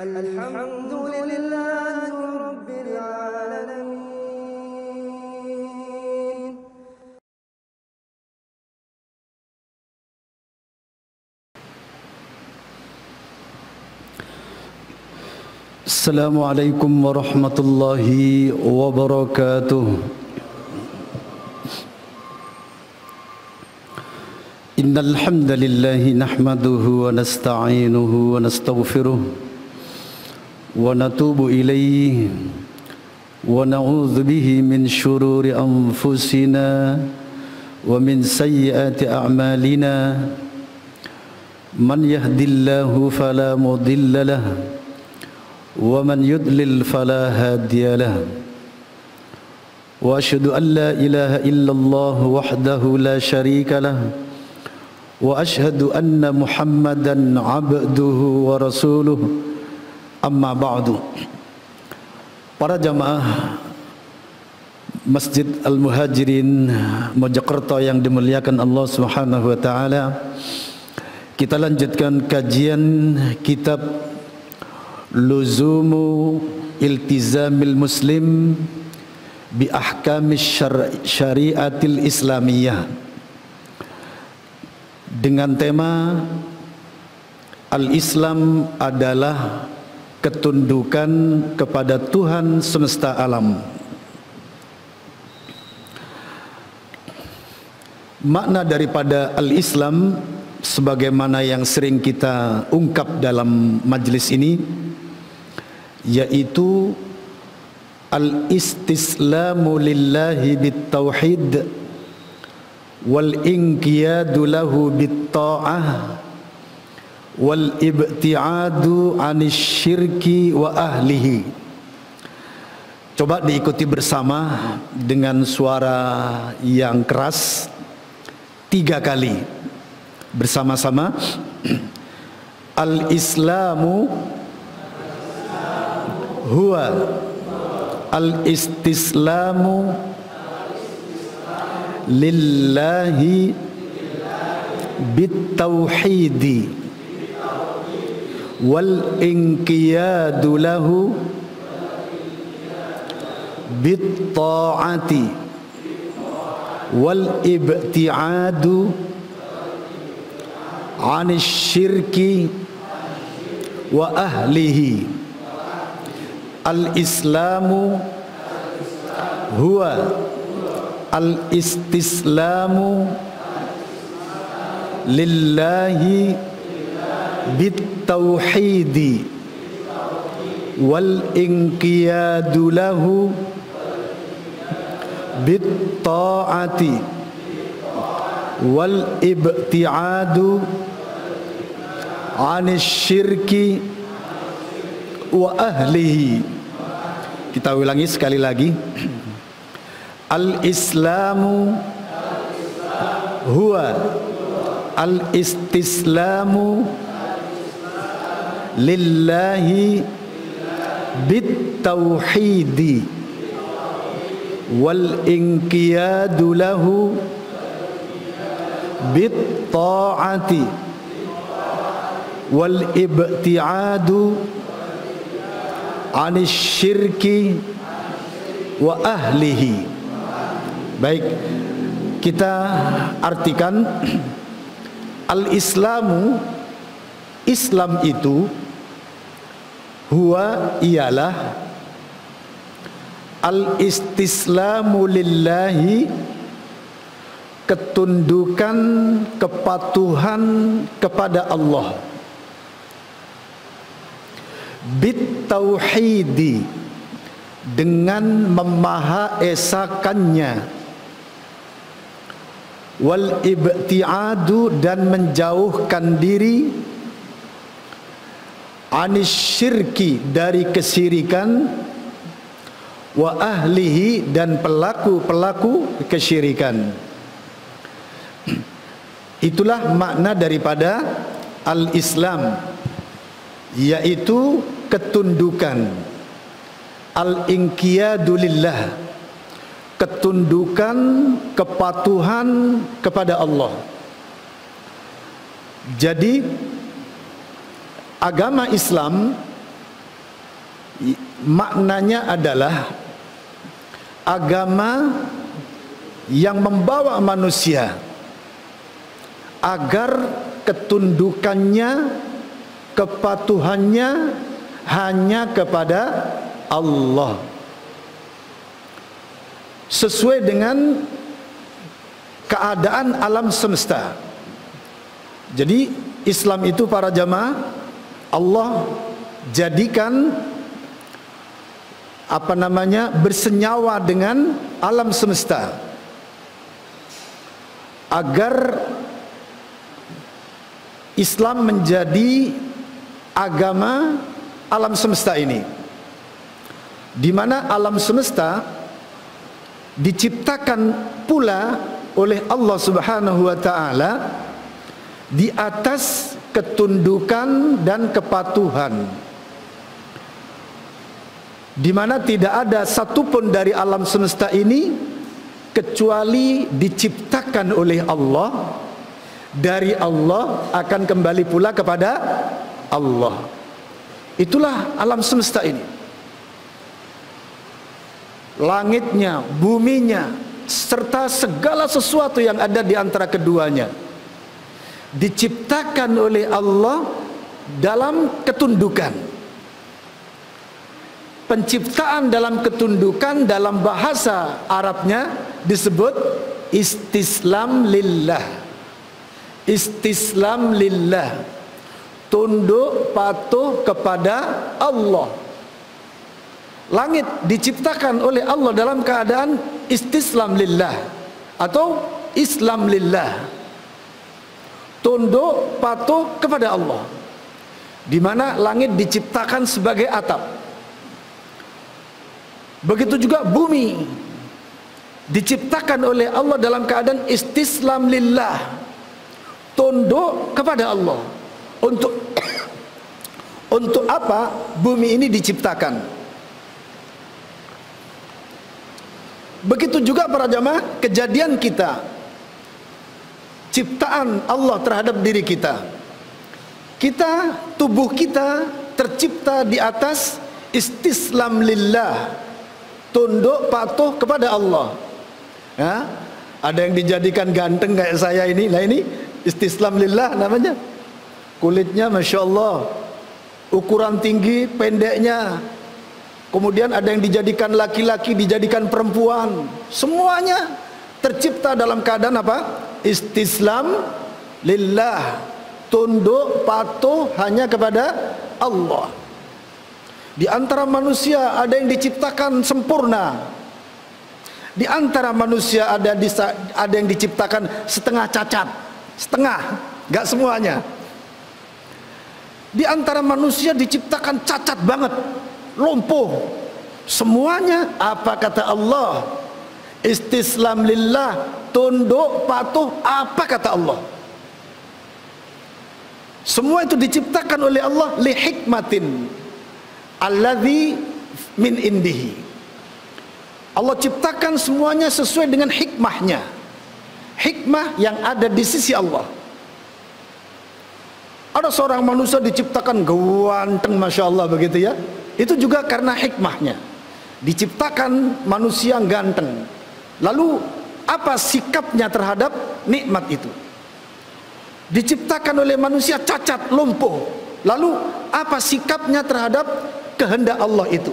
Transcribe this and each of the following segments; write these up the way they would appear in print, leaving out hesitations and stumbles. Alhamdulillahi Rabbil Alamin. Assalamualaikum warahmatullahi wabarakatuh. إن الحمد لله نحمده ونستعينه ونستغفره ونتوب إليه ونعوذ به من شرور أنفسنا ومن سيئات أعمالنا من يهد الله فلا مضل له ومن يضلل فلا هادي له وأشهد أن لا إله إلا الله وحده لا شريك له وأشهد أن محمدًا عبده ورسوله أما بعد. Para jamaah Masjid Al Muhajirin Mojokerto yang dimuliakan Allah Subhanahu wa taala, kita lanjutkan kajian kitab Luzumu Iltizamil Muslim bi Ahkami Syariatil Islamiyah dengan tema Al-Islam adalah ketundukan kepada Tuhan semesta alam. Makna daripada Al-Islam sebagaimana yang sering kita ungkap dalam majelis ini, yaitu Al-Istislamu lillahi bit-tauhid wal-inqiyadu lahu bit-ta'ah wal-ibti'adu 'anis syirki wa ahlihi. Coba diikuti bersama dengan suara yang keras 3 kali bersama-sama. Al-Islamu huwa al-istislamu lillahi bitauhidi wal inqiyadu lahu bittaati wal ibtiadu 'anis syirki wa ahlihi. Al islamu huwa al-istislamu lillahi bit-tauhidi wal-inqiyadu lahu bit-ta'ati wal-ibti'adu 'anis syirki wa ahlihi. Kita ulangi sekali lagi. Al-Islamu huwa al-istislamu lillahi bit-tauhidi wal-inqiyadu lahu bit-ta'ati wal-ibti'adu 'anis syirki wa ahlihi. Baik, kita artikan al-islamu, Islam itu huwa ialah al-istislamu lillahi, ketundukan kepatuhan kepada Allah, bit-tauhidi, dengan memahaesakannya, wal ibtiadu, dan menjauhkan diri, anis syirki, dari kesyirikan, wa ahlihi, dan pelaku-pelaku kesyirikan. Itulah makna daripada al-Islam, yaitu ketundukan, al-inqiyadu lillah, ketundukan, kepatuhan kepada Allah. Jadi agama Islam maknanya adalah agama yang membawa manusia agar ketundukannya, kepatuhannya hanya kepada Allah, sesuai dengan keadaan alam semesta. Jadi Islam itu para jamaah, Allah jadikan bersenyawa dengan alam semesta agar Islam menjadi agama alam semesta ini, di mana alam semesta diciptakan pula oleh Allah Subhanahu wa taala di atas ketundukan dan kepatuhan, di mana tidak ada satupun dari alam semesta ini kecuali diciptakan oleh Allah, dari Allah akan kembali pula kepada Allah. Itulah alam semesta ini. Langitnya, buminya, serta segala sesuatu yang ada di antara keduanya diciptakan oleh Allah dalam ketundukan. Penciptaan dalam ketundukan dalam bahasa Arabnya disebut istislam lillah. Istislam lillah, tunduk patuh kepada Allah. Langit diciptakan oleh Allah dalam keadaan istislam lillah atau Islam lillah, tunduk patuh kepada Allah, di mana langit diciptakan sebagai atap. Begitu juga bumi diciptakan oleh Allah dalam keadaan istislam lillah, tunduk kepada Allah. Untuk apa bumi ini diciptakan? Begitu juga para jamaah, kejadian kita, ciptaan Allah terhadap diri kita. Kita, tubuh kita tercipta di atas istislam lillah, tunduk patuh kepada Allah. Ya, ada yang dijadikan ganteng kayak saya ini. Nah, ini istislam lillah namanya. Kulitnya masya Allah, ukuran tinggi, pendeknya. Kemudian ada yang dijadikan laki-laki, dijadikan perempuan. Semuanya tercipta dalam keadaan apa? Istislam lillah, tunduk patuh hanya kepada Allah. Di antara manusia ada yang diciptakan sempurna. Di antara manusia ada yang diciptakan setengah cacat, setengah, nggak semuanya. Di antara manusia diciptakan cacat banget, lumpuh. Semuanya apa kata Allah? Istislam lillah, tunduk patuh apa kata Allah? Semua itu diciptakan oleh Allah li hikmatin alladzi min indihi. Allah ciptakan semuanya sesuai dengan hikmahnya, hikmah yang ada di sisi Allah. Ada seorang manusia diciptakan ganteng masya Allah begitu ya, itu juga karena hikmahnya. Diciptakan manusia ganteng, lalu apa sikapnya terhadap nikmat itu? Diciptakan oleh manusia cacat lumpuh, lalu apa sikapnya terhadap kehendak Allah itu,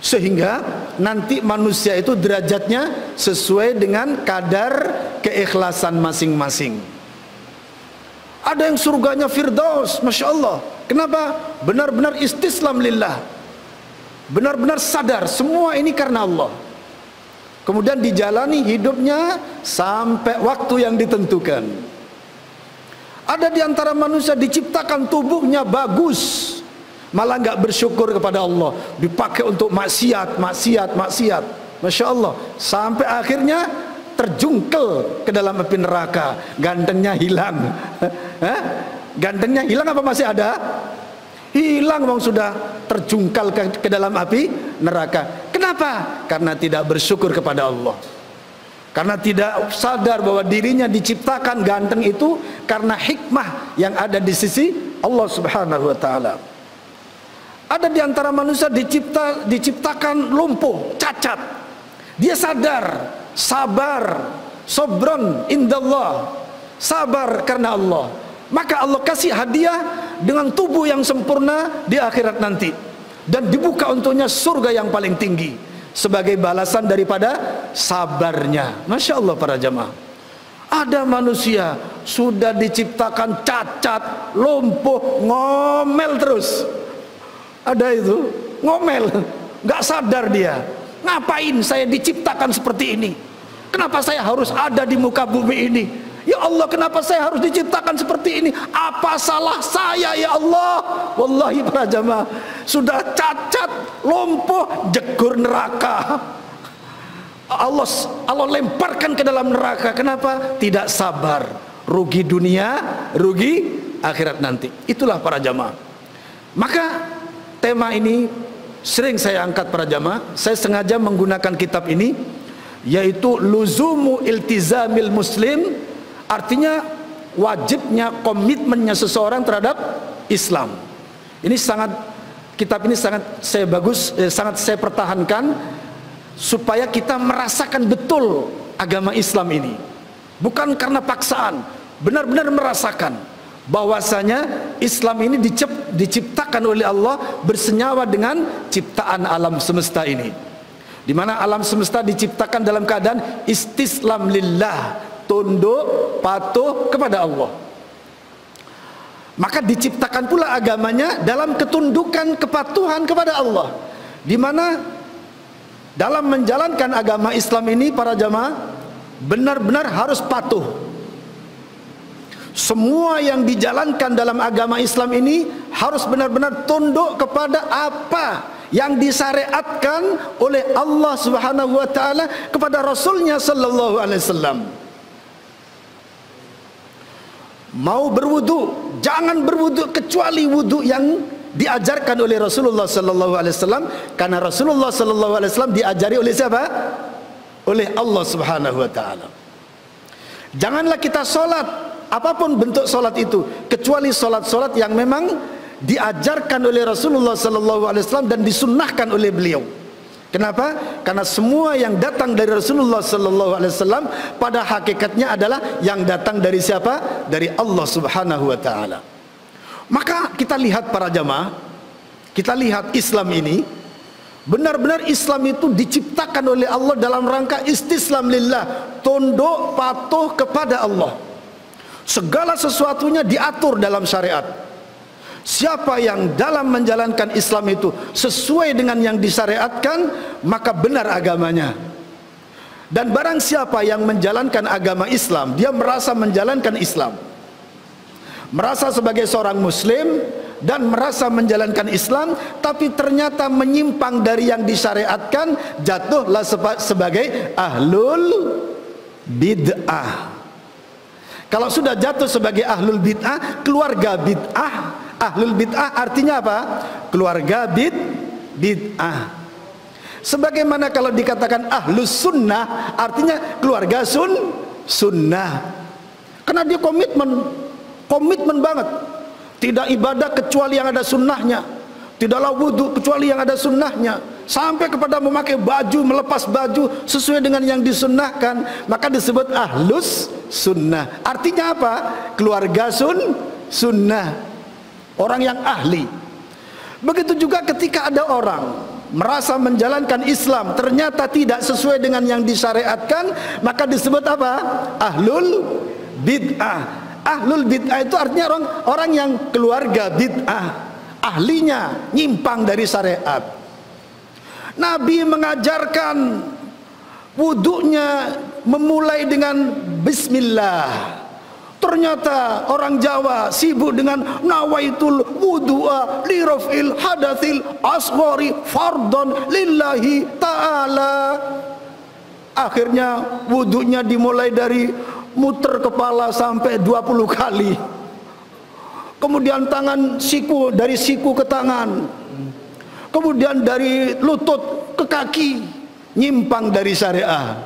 sehingga nanti manusia itu derajatnya sesuai dengan kadar keikhlasan masing-masing. Ada yang surganya firdaus masya Allah, kenapa? Benar-benar istislam lillah, benar-benar sadar semua ini karena Allah. Kemudian dijalani hidupnya sampai waktu yang ditentukan. Ada di antara manusia diciptakan tubuhnya bagus, malah nggak bersyukur kepada Allah, dipakai untuk maksiat, maksiat, maksiat, masya Allah, sampai akhirnya terjungkel ke dalam api neraka. Gantengnya hilang. Gantengnya hilang apa masih ada? Hilang, bang, sudah terjungkal ke dalam api neraka. Kenapa? Karena tidak bersyukur kepada Allah, karena tidak sadar bahwa dirinya diciptakan ganteng itu karena hikmah yang ada di sisi Allah Subhanahu wa taala. Ada di antara manusia diciptakan lumpuh, cacat. Dia sadar, sabar, sobron indallah, sabar karena Allah. Maka Allah kasih hadiah dengan tubuh yang sempurna di akhirat nanti. Dan dibuka untuknya surga yang paling tinggi sebagai balasan daripada sabarnya. Masya Allah para jamaah. Ada manusia sudah diciptakan cacat, lumpuh, ngomel terus. Ada itu, ngomel, nggak sadar dia. Ngapain saya diciptakan seperti ini? Kenapa saya harus ada di muka bumi ini? Ya Allah, kenapa saya harus diciptakan seperti ini? Apa salah saya ya Allah? Wallahi para jamaah, sudah cacat, lumpuh, jegur neraka. Allah lemparkan ke dalam neraka. Kenapa? Tidak sabar. Rugi dunia, rugi akhirat nanti. Itulah para jamaah. Maka tema ini sering saya angkat para jamaah. Saya sengaja menggunakan kitab ini, yaitu Luzumu Iltizamil Muslim, artinya wajibnya komitmennya seseorang terhadap Islam. Ini sangat, kitab ini sangat saya sangat saya pertahankan supaya kita merasakan betul agama Islam ini. Bukan karena paksaan, benar-benar merasakan bahwasanya Islam ini diciptakan oleh Allah bersenyawa dengan ciptaan alam semesta ini, di mana alam semesta diciptakan dalam keadaan istislam lillah, tunduk patuh kepada Allah. Maka diciptakan pula agamanya dalam ketundukan kepatuhan kepada Allah, di mana dalam menjalankan agama Islam ini para jamaah benar-benar harus patuh. Semua yang dijalankan dalam agama Islam ini harus benar-benar tunduk kepada apa yang disyariatkan oleh Allah Subhanahu wa taala kepada Rasulnya sallallahu alaihi wasallam. Mau berwudu, jangan berwudu kecuali wudu yang diajarkan oleh Rasulullah sallallahu alaihi wasallam, karena Rasulullah sallallahu alaihi wasallam diajari oleh siapa? Oleh Allah Subhanahu wa taala. Janganlah kita salat, apapun bentuk solat itu, kecuali solat-solat yang memang diajarkan oleh Rasulullah sallallahu alaihi wasallam dan disunnahkan oleh beliau. Kenapa? Karena semua yang datang dari Rasulullah sallallahu alaihi wasallam pada hakikatnya adalah yang datang dari siapa? Dari Allah Subhanahu wa taala. Maka kita lihat para jamaah, kita lihat Islam ini benar-benar Islam itu diciptakan oleh Allah dalam rangka istislam lillah, tunduk patuh kepada Allah. Segala sesuatunya diatur dalam syariat. Siapa yang dalam menjalankan Islam itu sesuai dengan yang disyariatkan, maka benar agamanya. Dan barang siapa yang menjalankan agama Islam, dia merasa menjalankan Islam, merasa sebagai seorang muslim dan merasa menjalankan Islam, tapi ternyata menyimpang dari yang disyariatkan, jatuhlah sebagai ahlul bid'ah. Kalau sudah jatuh sebagai ahlul bid'ah, keluarga bid'ah, ahlul bid'ah artinya apa? Keluarga bid'ah. Sebagaimana kalau dikatakan ahlus sunnah, artinya keluarga sunnah. Karena dia komitmen banget. Tidak ibadah kecuali yang ada sunnahnya. Tidaklah wudu kecuali yang ada sunnahnya. Sampai kepada memakai baju, melepas baju sesuai dengan yang disunnahkan. Maka disebut ahlus sunnah. Artinya apa? Keluarga sunnah, orang yang ahli. Begitu juga ketika ada orang merasa menjalankan Islam, ternyata tidak sesuai dengan yang disyariatkan, maka disebut apa? Ahlul bid'ah. Ahlul bid'ah itu artinya orang yang keluarga bid'ah, ahlinya nyimpang dari syariat. Nabi mengajarkan wudunya memulai dengan bismillah. Ternyata orang Jawa sibuk dengan nawaitul wudu'a lirafil hadathil asghari fardhan lillahi ta'ala. Akhirnya wudunya dimulai dari muter kepala sampai 20 kali. Kemudian tangan siku, dari siku ke tangan. Kemudian dari lutut ke kaki. Nyimpang dari syariah.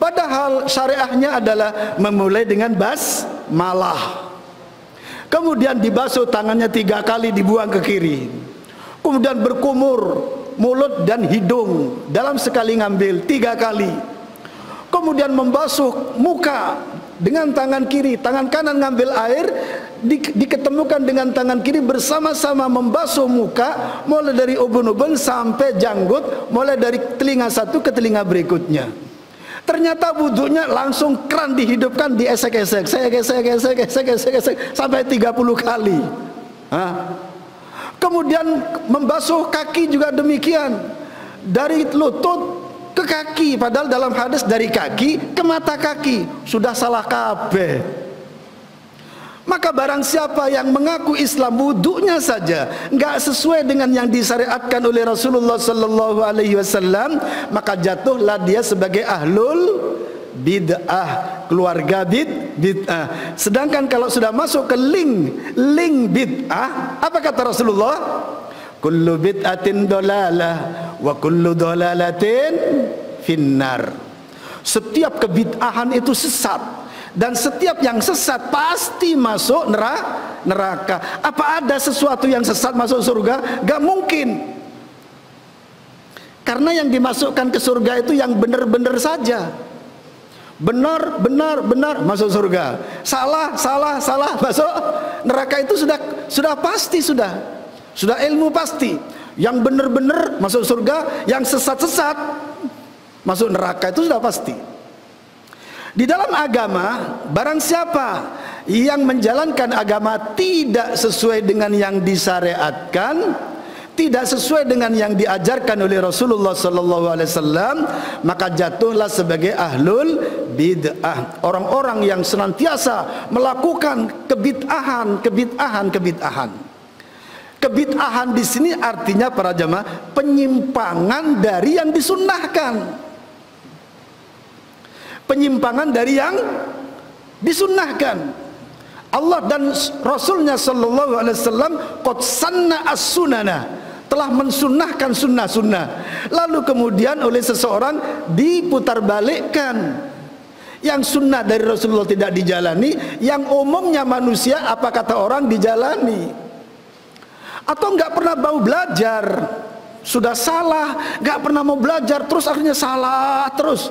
Padahal syariahnya adalah memulai dengan basmalah, kemudian dibasuh tangannya 3 kali, dibuang ke kiri, kemudian berkumur mulut dan hidung dalam sekali ngambil 3 kali, kemudian membasuh muka dengan tangan kiri, tangan kanan ngambil air diketemukan dengan tangan kiri, bersama-sama membasuh muka mulai dari ubun-ubun sampai janggut, mulai dari telinga satu ke telinga berikutnya. Ternyata wudunya langsung keran dihidupkan, diesek-esek, esek-esek sampai 30 kali. Hah? Kemudian membasuh kaki juga demikian, dari lutut ke kaki, padahal dalam hadis dari kaki ke mata kaki sudah salah kabeh. Maka barang siapa yang mengaku Islam wudunya saja nggak sesuai dengan yang disyariatkan oleh Rasulullah sallallahu alaihi wasallam, maka jatuhlah dia sebagai ahlul bid'ah, keluarga bid'ah. Sedangkan kalau sudah masuk ke link bid'ah, apa kata Rasulullah? Kullu bid'atin dolalah wa kullu dolalatin finnar. Setiap kebid'ahan itu sesat, dan setiap yang sesat pasti masuk neraka. Apa ada sesuatu yang sesat masuk surga? Gak mungkin. Karena yang dimasukkan ke surga itu yang benar-benar saja. Benar masuk surga. Salah masuk neraka itu sudah pasti, sudah ilmu pasti. Yang benar-benar masuk surga, yang sesat-sesat masuk neraka itu sudah pasti. Di dalam agama, barang siapa yang menjalankan agama tidak sesuai dengan yang disyariatkan, tidak sesuai dengan yang diajarkan oleh Rasulullah SAW, maka jatuhlah sebagai ahlul bid'ah, orang-orang yang senantiasa melakukan kebid'ahan. Kebid'ahan di sini artinya para jamaah, penyimpangan dari yang disunnahkan. Penyimpangan dari yang disunnahkan. Allah dan Rasulnya sallallahu alaihi wasallam qad sanna as-sunana, telah mensunnahkan sunnah-sunnah, lalu kemudian oleh seseorang diputarbalikkan. Yang sunnah dari Rasulullah tidak dijalani, yang umumnya manusia apa kata orang dijalani. Atau nggak pernah mau belajar, sudah salah, nggak pernah mau belajar, terus akhirnya salah terus.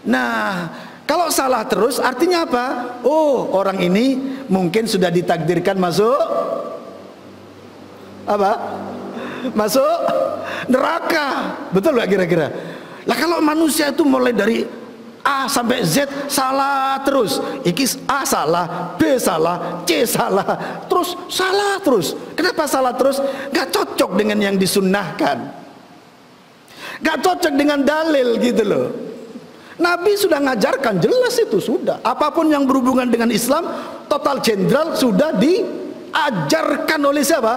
Nah, kalau salah terus artinya apa? Oh, orang ini mungkin sudah ditakdirkan masuk apa? Masuk neraka. Betul gak kira-kira? Lah kalau manusia itu mulai dari A sampai Z salah terus. Iki A salah, B salah, C salah, terus salah terus. Kenapa salah terus? Gak cocok dengan yang disunnahkan, gak cocok dengan dalil gitu loh. Nabi sudah ngajarkan, jelas itu sudah. Apapun yang berhubungan dengan Islam, total jenderal sudah diajarkan oleh siapa?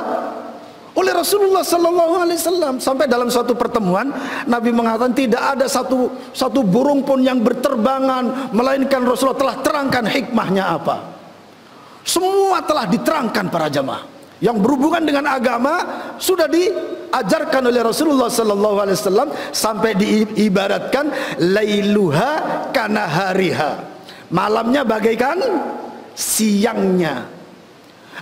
Oleh Rasulullah sallallahu alaihi wasallam. Sampai dalam suatu pertemuan Nabi mengatakan tidak ada satu burung pun yang berterbangan melainkan Rasulullah telah terangkan hikmahnya apa. Semua telah diterangkan para jamaah. Yang berhubungan dengan agama sudah diajarkan oleh Rasulullah sallallahu alaihi wasallam, sampai diibaratkan lailuha kanahariha, malamnya bagaikan siangnya,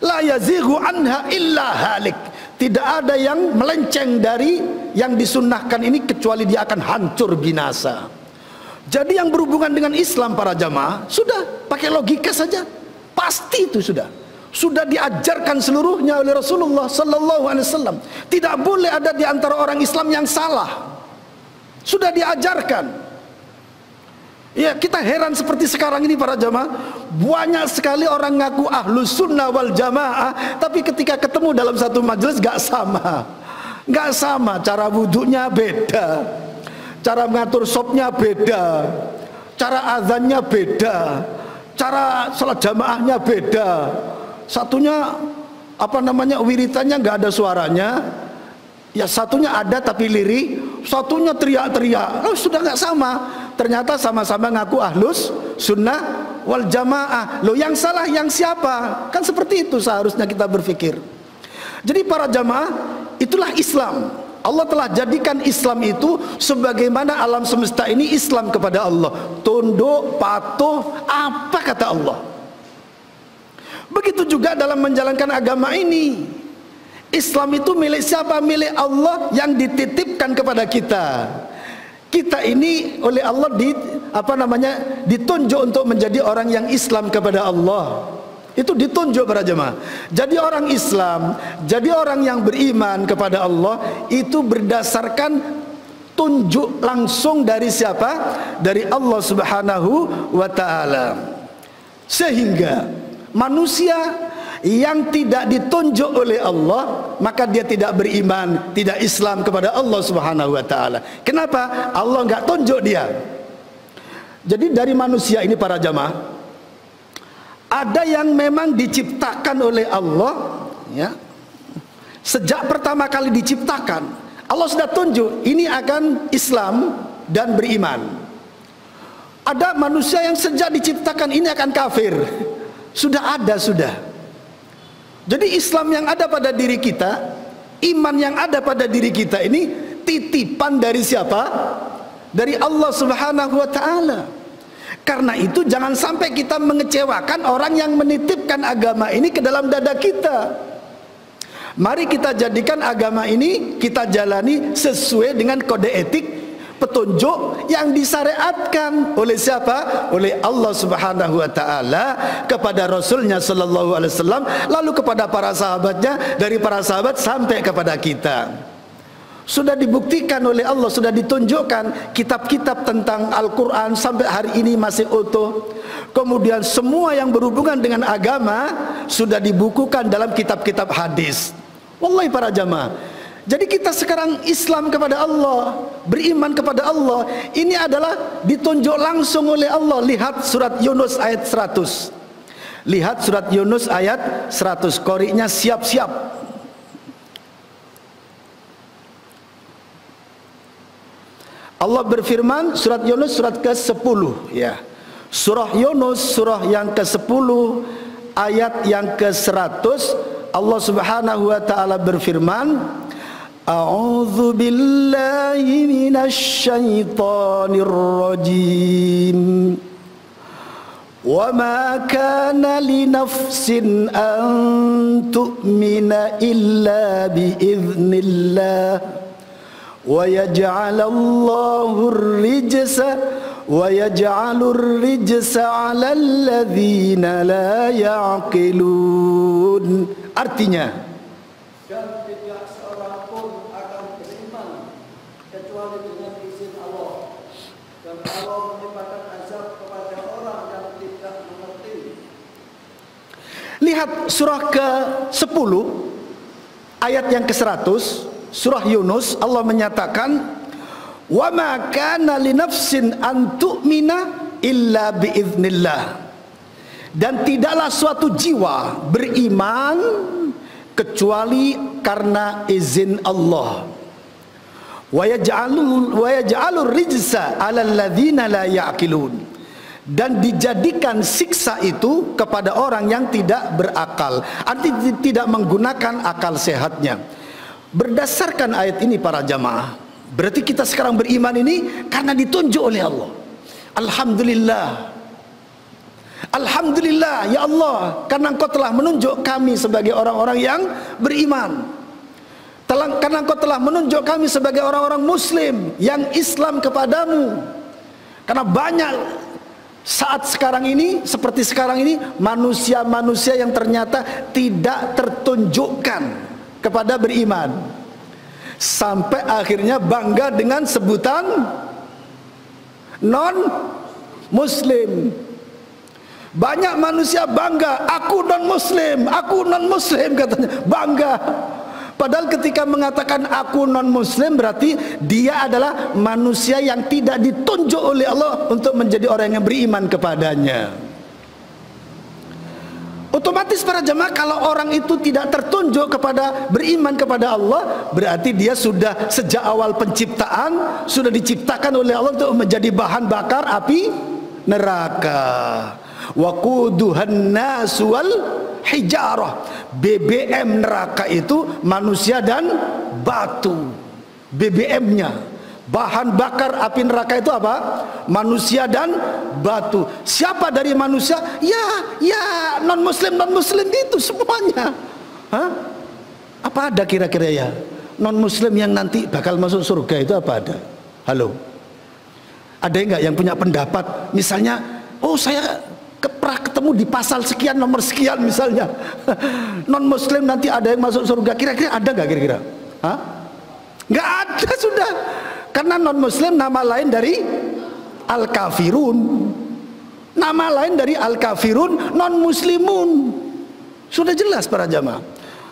la yazighu anha illa halik, tidak ada yang melenceng dari yang disunnahkan ini kecuali dia akan hancur binasa. Jadi yang berhubungan dengan Islam para jamaah sudah pakai logika saja, pasti itu sudah diajarkan seluruhnya oleh Rasulullah sallallahu alaihi wasallam. Tidak boleh ada di antara orang Islam yang salah. Sudah diajarkan. Ya, kita heran seperti sekarang ini para jamaah, banyak sekali orang ngaku Ahlus Sunnah Wal Jamaah, tapi ketika ketemu dalam satu majelis gak sama. Gak sama, cara wudunya beda. Cara mengatur sopnya beda. Cara azannya beda. Cara salat jamaahnya beda. Satunya apa namanya wiritannya nggak ada suaranya, ya satunya ada tapi lirih, satunya teriak-teriak, oh, sudah nggak sama. Ternyata sama-sama ngaku Ahlus Sunnah Wal Jamaah. Loh, yang salah yang siapa? Kan seperti itu seharusnya kita berpikir. Jadi para jamaah, itulah Islam. Allah telah jadikan Islam itu sebagaimana alam semesta ini Islam kepada Allah, tunduk patuh apa kata Allah. Begitu juga dalam menjalankan agama ini. Islam itu milik siapa? Milik Allah yang dititipkan kepada kita. Kita ini oleh Allah ditunjuk untuk menjadi orang yang Islam kepada Allah. Itu ditunjuk para jemaah. Jadi orang Islam, jadi orang yang beriman kepada Allah itu berdasarkan tunjuk langsung dari siapa? Dari Allah Subhanahu wa taala. Sehingga manusia yang tidak ditunjuk oleh Allah, maka dia tidak beriman, tidak Islam kepada Allah Subhanahu wa taala. Kenapa? Allah nggak tunjuk dia. Jadi dari manusia ini para jamaah, ada yang memang diciptakan oleh Allah, ya. Sejak pertama kali diciptakan, Allah sudah tunjuk ini akan Islam dan beriman. Ada manusia yang sejak diciptakan ini akan kafir. Sudah. Jadi Islam yang ada pada diri kita, iman yang ada pada diri kita ini titipan dari siapa? Dari Allah Subhanahu wa taala. Karena itu jangan sampai kita mengecewakan orang yang menitipkan agama ini ke dalam dada kita. Mari kita jadikan agama ini kita jalani sesuai dengan kode etik, petunjuk yang disyariatkan oleh siapa? Oleh Allah Subhanahu wa taala, kepada Rasulnya sallallahu alaihi wasallam, lalu kepada para sahabatnya, dari para sahabat sampai kepada kita. Sudah dibuktikan oleh Allah, sudah ditunjukkan kitab-kitab tentang Al-Qur'an sampai hari ini masih utuh. Kemudian semua yang berhubungan dengan agama sudah dibukukan dalam kitab-kitab hadis. Wallahi para jamaah. Jadi kita sekarang Islam kepada Allah, beriman kepada Allah. Ini adalah ditunjuk langsung oleh Allah. Lihat surat Yunus ayat 100. Lihat surat Yunus ayat 100. Qori'nya siap-siap. Allah berfirman, surat Yunus surat ke-10, ya. Surah Yunus surah yang ke-10 ayat yang ke-100. Allah Subhanahu wa taala berfirman, أعوذ بالله من الشيطان الرجيم وما كان لنفس أن تؤمن إلا بإذن الله ويجعل الله الرجس على الذين لا يعقلون. Artinya, lihat surah ke-10 ayat yang ke-100 surah Yunus, Allah menyatakan wa ma kana linafsin an tu'mina illa biiznillah, dan tidaklah suatu jiwa beriman kecuali karena izin Allah. Wa yaj'alur rijsa 'alal ladzina la ya'qilun, dan dijadikan siksa itu kepada orang yang tidak berakal, artinya tidak menggunakan akal sehatnya. Berdasarkan ayat ini para jamaah, berarti kita sekarang beriman ini karena ditunjuk oleh Allah. Alhamdulillah, alhamdulillah ya Allah, karena Engkau telah menunjuk kami sebagai orang-orang yang beriman, karena Engkau telah menunjuk kami sebagai orang-orang muslim yang Islam kepadamu. Karena banyak saat sekarang ini, seperti sekarang ini, manusia-manusia yang ternyata tidak tertunjukkan kepada beriman, sampai akhirnya bangga dengan sebutan non muslim. Banyak manusia bangga, aku non muslim, aku non muslim katanya, bangga. Padahal ketika mengatakan aku non muslim berarti dia adalah manusia yang tidak ditunjuk oleh Allah untuk menjadi orang yang beriman kepadanya. Otomatis para jemaah, kalau orang itu tidak tertunjuk kepada beriman kepada Allah, berarti dia sudah sejak awal penciptaan sudah diciptakan oleh Allah untuk menjadi bahan bakar api neraka. Waquduhan nas wal hijarah, BBM neraka itu manusia dan batu. BBM-nya, bahan bakar api neraka itu apa? Manusia dan batu. Siapa dari manusia? Ya non muslim itu semuanya. Apa ada kira-kira ya non muslim yang nanti bakal masuk surga itu? Apa ada? Halo, ada nggak yang punya pendapat? Misalnya, oh saya ketemu di pasal sekian nomor sekian misalnya non muslim nanti ada yang masuk surga, kira-kira ada nggak kira-kira? Hah? Nggak ada sudah, karena non muslim nama lain dari al-kafirun, nama lain dari al-kafirun non muslimun. Sudah jelas para jamaah.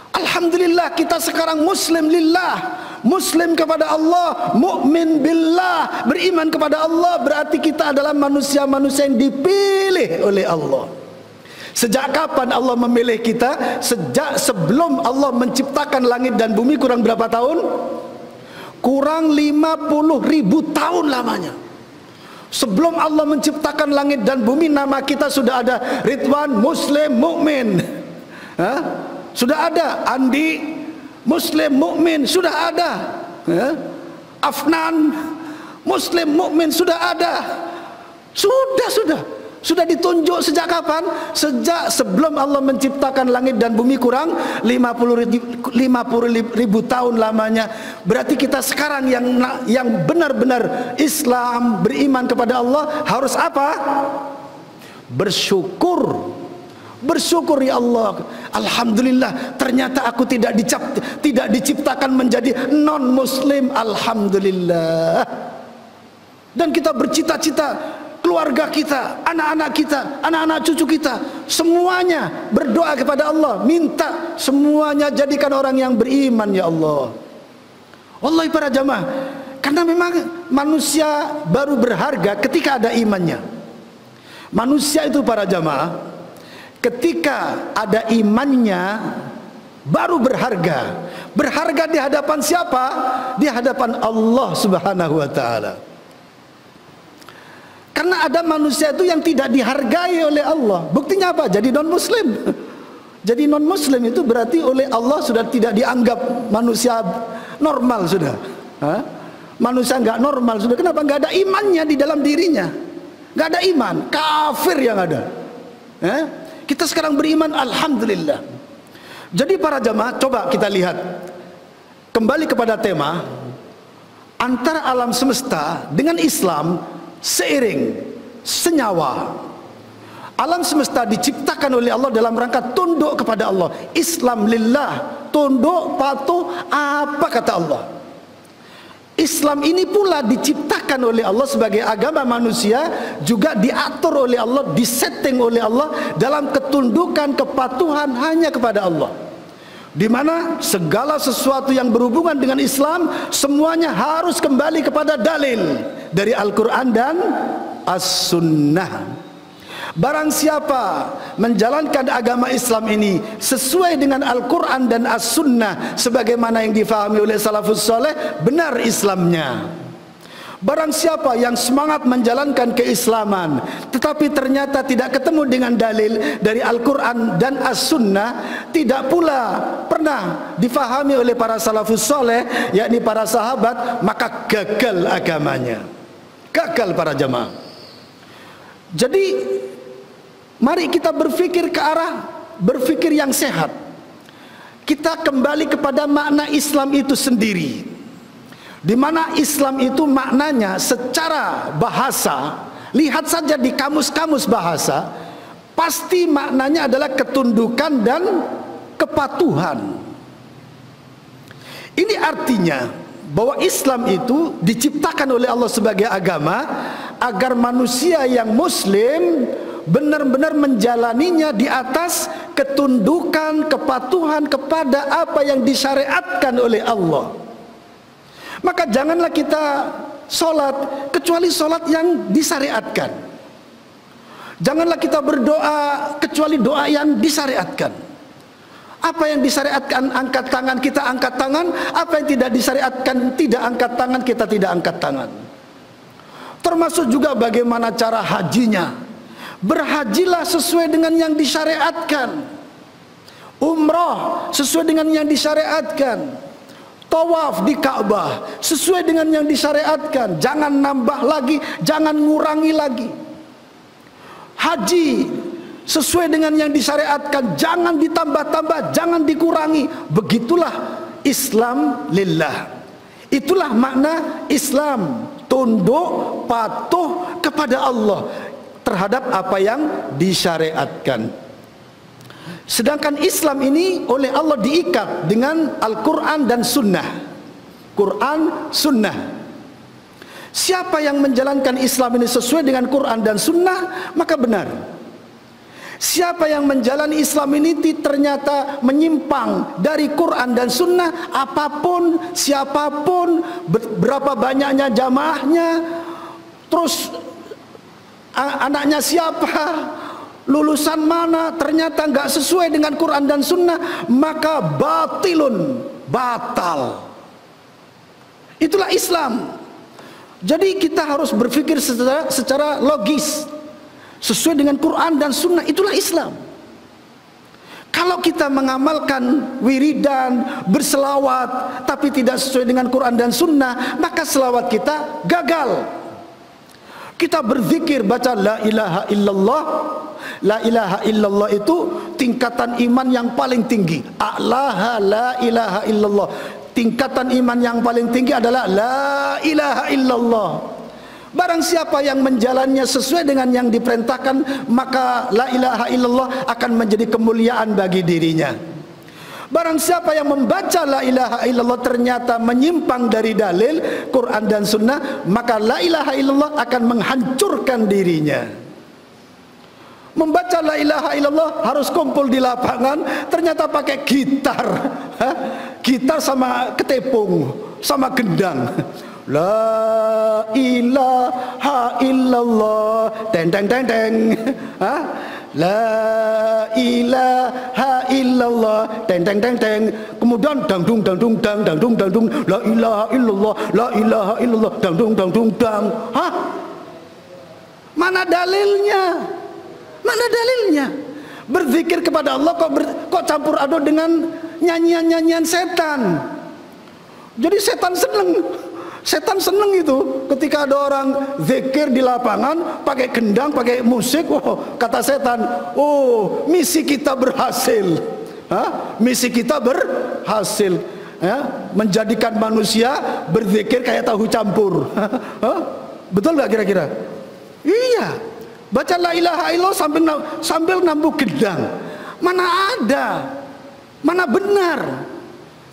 Alhamdulillah kita sekarang muslim lillah, muslim kepada Allah, mukmin billah, beriman kepada Allah, berarti kita adalah manusia-manusia yang dipilih oleh Allah. Sejak kapan Allah memilih kita? Sejak sebelum Allah menciptakan langit dan bumi, kurang berapa tahun? Kurang 50.000 tahun lamanya. Sebelum Allah menciptakan langit dan bumi, nama kita sudah ada Ridwan Muslim Mukmin. Hah? Sudah ada Andi Muslim Mukmin, sudah ada ya. Afnan Muslim Mukmin, sudah ada. Sudah ditunjuk sejak kapan? Sejak sebelum Allah menciptakan langit dan bumi, kurang 50.000 tahun lamanya. Berarti kita sekarang yang benar-benar Islam, beriman kepada Allah, harus apa? Bersyukur. Bersyukur ya Allah, alhamdulillah ternyata aku tidak diciptakan menjadi non muslim, alhamdulillah. Dan kita bercita-cita keluarga kita, anak-anak kita, anak-anak cucu kita, semuanya berdoa kepada Allah, minta semuanya jadikan orang yang beriman ya Allah. Wallahi para jamaah, karena memang manusia baru berharga ketika ada imannya. Manusia itu para jamaah, ketika ada imannya baru berharga. Berharga di hadapan siapa? Di hadapan Allah Subhanahu wa taala. Karena ada manusia itu yang tidak dihargai oleh Allah. Buktinya apa? Jadi non muslim. Jadi non muslim itu berarti oleh Allah sudah tidak dianggap manusia normal sudah. Hah? Manusia nggak normal sudah. Kenapa? Nggak ada imannya di dalam dirinya. Nggak ada iman, kafir yang ada. Hah? Kita sekarang beriman, alhamdulillah. Jadi para jamaah, coba kita lihat kembali kepada tema antara alam semesta dengan Islam seiring, senyawa. Alam semesta diciptakan oleh Allah dalam rangka tunduk kepada Allah. Islam lillah, tunduk, patuh, apa kata Allah. Islam ini pula diciptakan oleh Allah sebagai agama manusia, juga diatur oleh Allah, disetting oleh Allah dalam ketundukan, kepatuhan hanya kepada Allah. Di mana segala sesuatu yang berhubungan dengan Islam semuanya harus kembali kepada dalil dari Al-Qur'an dan As-Sunnah. Barang siapa menjalankan agama Islam ini sesuai dengan Al-Quran dan As-Sunnah sebagaimana yang difahami oleh Salafus Soleh, benar Islamnya. Barang siapa yang semangat menjalankan keislaman tetapi ternyata tidak ketemu dengan dalil dari Al-Quran dan As-Sunnah, tidak pula pernah difahami oleh para Salafus Soleh, yakni para sahabat, maka gagal agamanya. Gagal para jamaah. Jadi mari kita berpikir ke arah berpikir yang sehat. Kita kembali kepada makna Islam itu sendiri. Di mana Islam itu maknanya secara bahasa, lihat saja di kamus-kamus bahasa, pasti maknanya adalah ketundukan dan kepatuhan. Ini artinya bahwa Islam itu diciptakan oleh Allah sebagai agama agar manusia yang muslim benar-benar menjalaninya di atas ketundukan, kepatuhan kepada apa yang disyariatkan oleh Allah. Maka janganlah kita sholat kecuali sholat yang disyariatkan. Janganlah kita berdoa kecuali doa yang disyariatkan. Apa yang disyariatkan angkat tangan, kita angkat tangan. Apa yang tidak disyariatkan tidak angkat tangan, kita tidak angkat tangan. Termasuk juga bagaimana cara hajinya. Berhajilah sesuai dengan yang disyariatkan. Umrah sesuai dengan yang disyariatkan. Tawaf di Ka'bah sesuai dengan yang disyariatkan. Jangan nambah lagi, jangan ngurangi lagi. Haji sesuai dengan yang disyariatkan, jangan ditambah-tambah, jangan dikurangi. Begitulah Islam lillah. Itulah makna Islam, tunduk patuh kepada Allah terhadap apa yang disyariatkan. Sedangkan Islam ini oleh Allah diikat dengan Al-Quran dan Sunnah. Quran, Sunnah. Siapa yang menjalankan Islam ini sesuai dengan Quran dan Sunnah, maka benar. Siapa yang menjalani Islam ini ternyata menyimpang dari Quran dan Sunnah, apapun, siapapun, berapa banyaknya jamaahnya, terus anaknya siapa, lulusan mana, ternyata nggak sesuai dengan Quran dan Sunnah, maka batilun, batal. Itulah Islam. Jadi kita harus berpikir secara logis, sesuai dengan Quran dan Sunnah. Itulah Islam. Kalau kita mengamalkan wiridan, berselawat, tapi tidak sesuai dengan Quran dan Sunnah, maka selawat kita gagal. Kita berzikir, baca la ilaha illallah. La ilaha illallah itu tingkatan iman yang paling tinggi. A'laha la ilaha illallah. Tingkatan iman yang paling tinggi adalah la ilaha illallah. Barang siapa yang menjalannya sesuai dengan yang diperintahkan, maka la ilaha illallah akan menjadi kemuliaan bagi dirinya. Barang siapa yang membaca la ilaha illallah ternyata menyimpang dari dalil Quran dan Sunnah, maka la ilaha illallah akan menghancurkan dirinya. Membaca la ilaha illallah harus kumpul di lapangan, ternyata pakai gitar, gitar sama ketepung, sama gendang. La ilaha illallah, teng teng teng teng. La ilaha illallah, teng teng teng teng. Kemudian dangdung dangdung dang dangdung dangdung. La ilaha illallah dangdung dangdung dang. Hah? Mana dalilnya? Mana dalilnya? Berzikir kepada Allah kok campur aduk dengan nyanyian-nyanyian setan. Jadi setan seneng itu ketika ada orang zikir di lapangan pakai gendang, pakai musik. Oh, kata setan, oh misi kita berhasil. Hah? Misi kita berhasil, ya? Menjadikan manusia berzikir kayak tahu campur. Hah? Betul nggak kira-kira? Iya. Baca la ilaha illallah sambil nambuk gedang. Mana ada? Mana benar?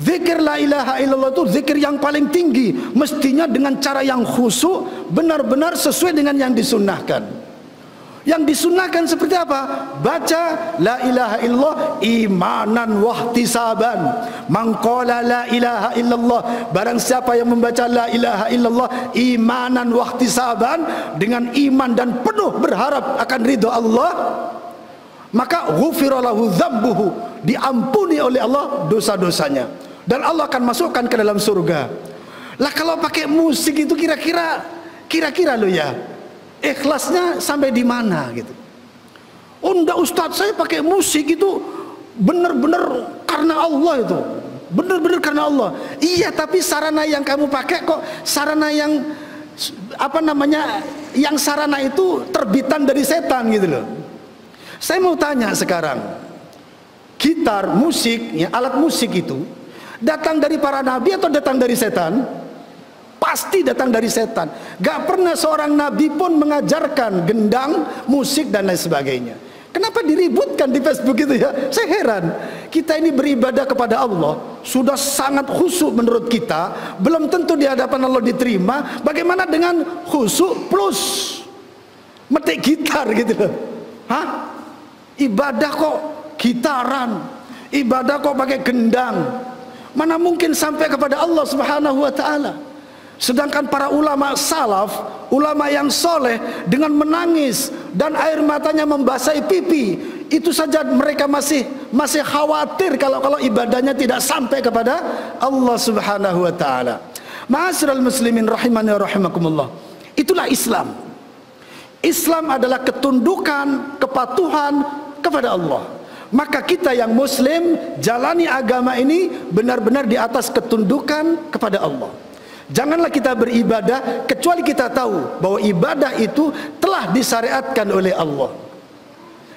Zikir la ilaha illallah itu zikir yang paling tinggi. Mestinya dengan cara yang khusyuk, benar-benar sesuai dengan yang disunnahkan. Yang disunnahkan seperti apa? Baca la ilaha illallah imanan wahtisaban. Man qala la ilaha illallah, barang siapa yang membaca la ilaha illallah imanan wahtisaban, dengan iman dan penuh berharap akan ridho Allah, maka ghufira lahu dzambuhu, diampuni oleh Allah dosa-dosanya, dan Allah akan masukkan ke dalam surga. Lah kalau pakai musik itu kira-kira lo ya, ikhlasnya sampai di mana gitu? Oh enggak Ustadz, saya pakai musik itu benar-benar karena Allah itu. Benar-benar karena Allah. Iya, tapi sarana yang kamu pakai kok sarana yang apa namanya? Yang sarana itu terbitan dari setan gitu loh. Saya mau tanya sekarang. Gitar, musik, ya, alat musik itu datang dari para nabi atau datang dari setan? Pasti datang dari setan. Gak pernah seorang nabi pun mengajarkan gendang, musik dan lain sebagainya. Kenapa diributkan di Facebook itu ya? Saya heran. Kita ini beribadah kepada Allah sudah sangat khusyuk menurut kita, belum tentu di hadapan Allah diterima. Bagaimana dengan khusyuk plus metik gitar gitu loh? Hah? Ibadah kok gitaran? Ibadah kok pakai gendang? Mana mungkin sampai kepada Allah Subhanahu wa ta'ala. Sedangkan para ulama salaf, ulama yang soleh, dengan menangis dan air matanya membasahi pipi, itu saja mereka masih khawatir kalau ibadahnya tidak sampai kepada Allah Subhanahu wa ta'ala. Ma'asyiral muslimin rahimani wa rahimakumullah. Itulah Islam. Islam adalah ketundukan, kepatuhan kepada Allah. Maka kita yang muslim jalani agama ini benar-benar di atas ketundukan kepada Allah. Janganlah kita beribadah kecuali kita tahu bahwa ibadah itu telah disyariatkan oleh Allah.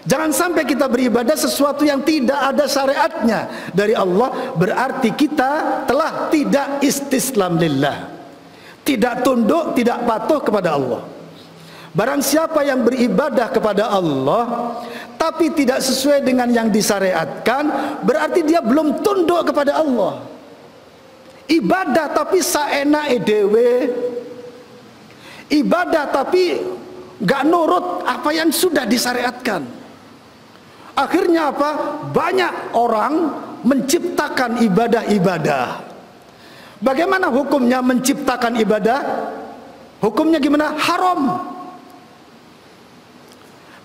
Jangan sampai kita beribadah sesuatu yang tidak ada syariatnya dari Allah, berarti kita telah tidak istislam lillah, tidak tunduk, tidak patuh kepada Allah. Barang siapa yang beribadah kepada Allah tapi tidak sesuai dengan yang disyariatkan, berarti dia belum tunduk kepada Allah. Ibadah tapi saenake dhewe, ibadah tapi gak nurut apa yang sudah disyariatkan. Akhirnya apa? Banyak orang menciptakan ibadah-ibadah. Bagaimana hukumnya menciptakan ibadah? Hukumnya gimana? Haram.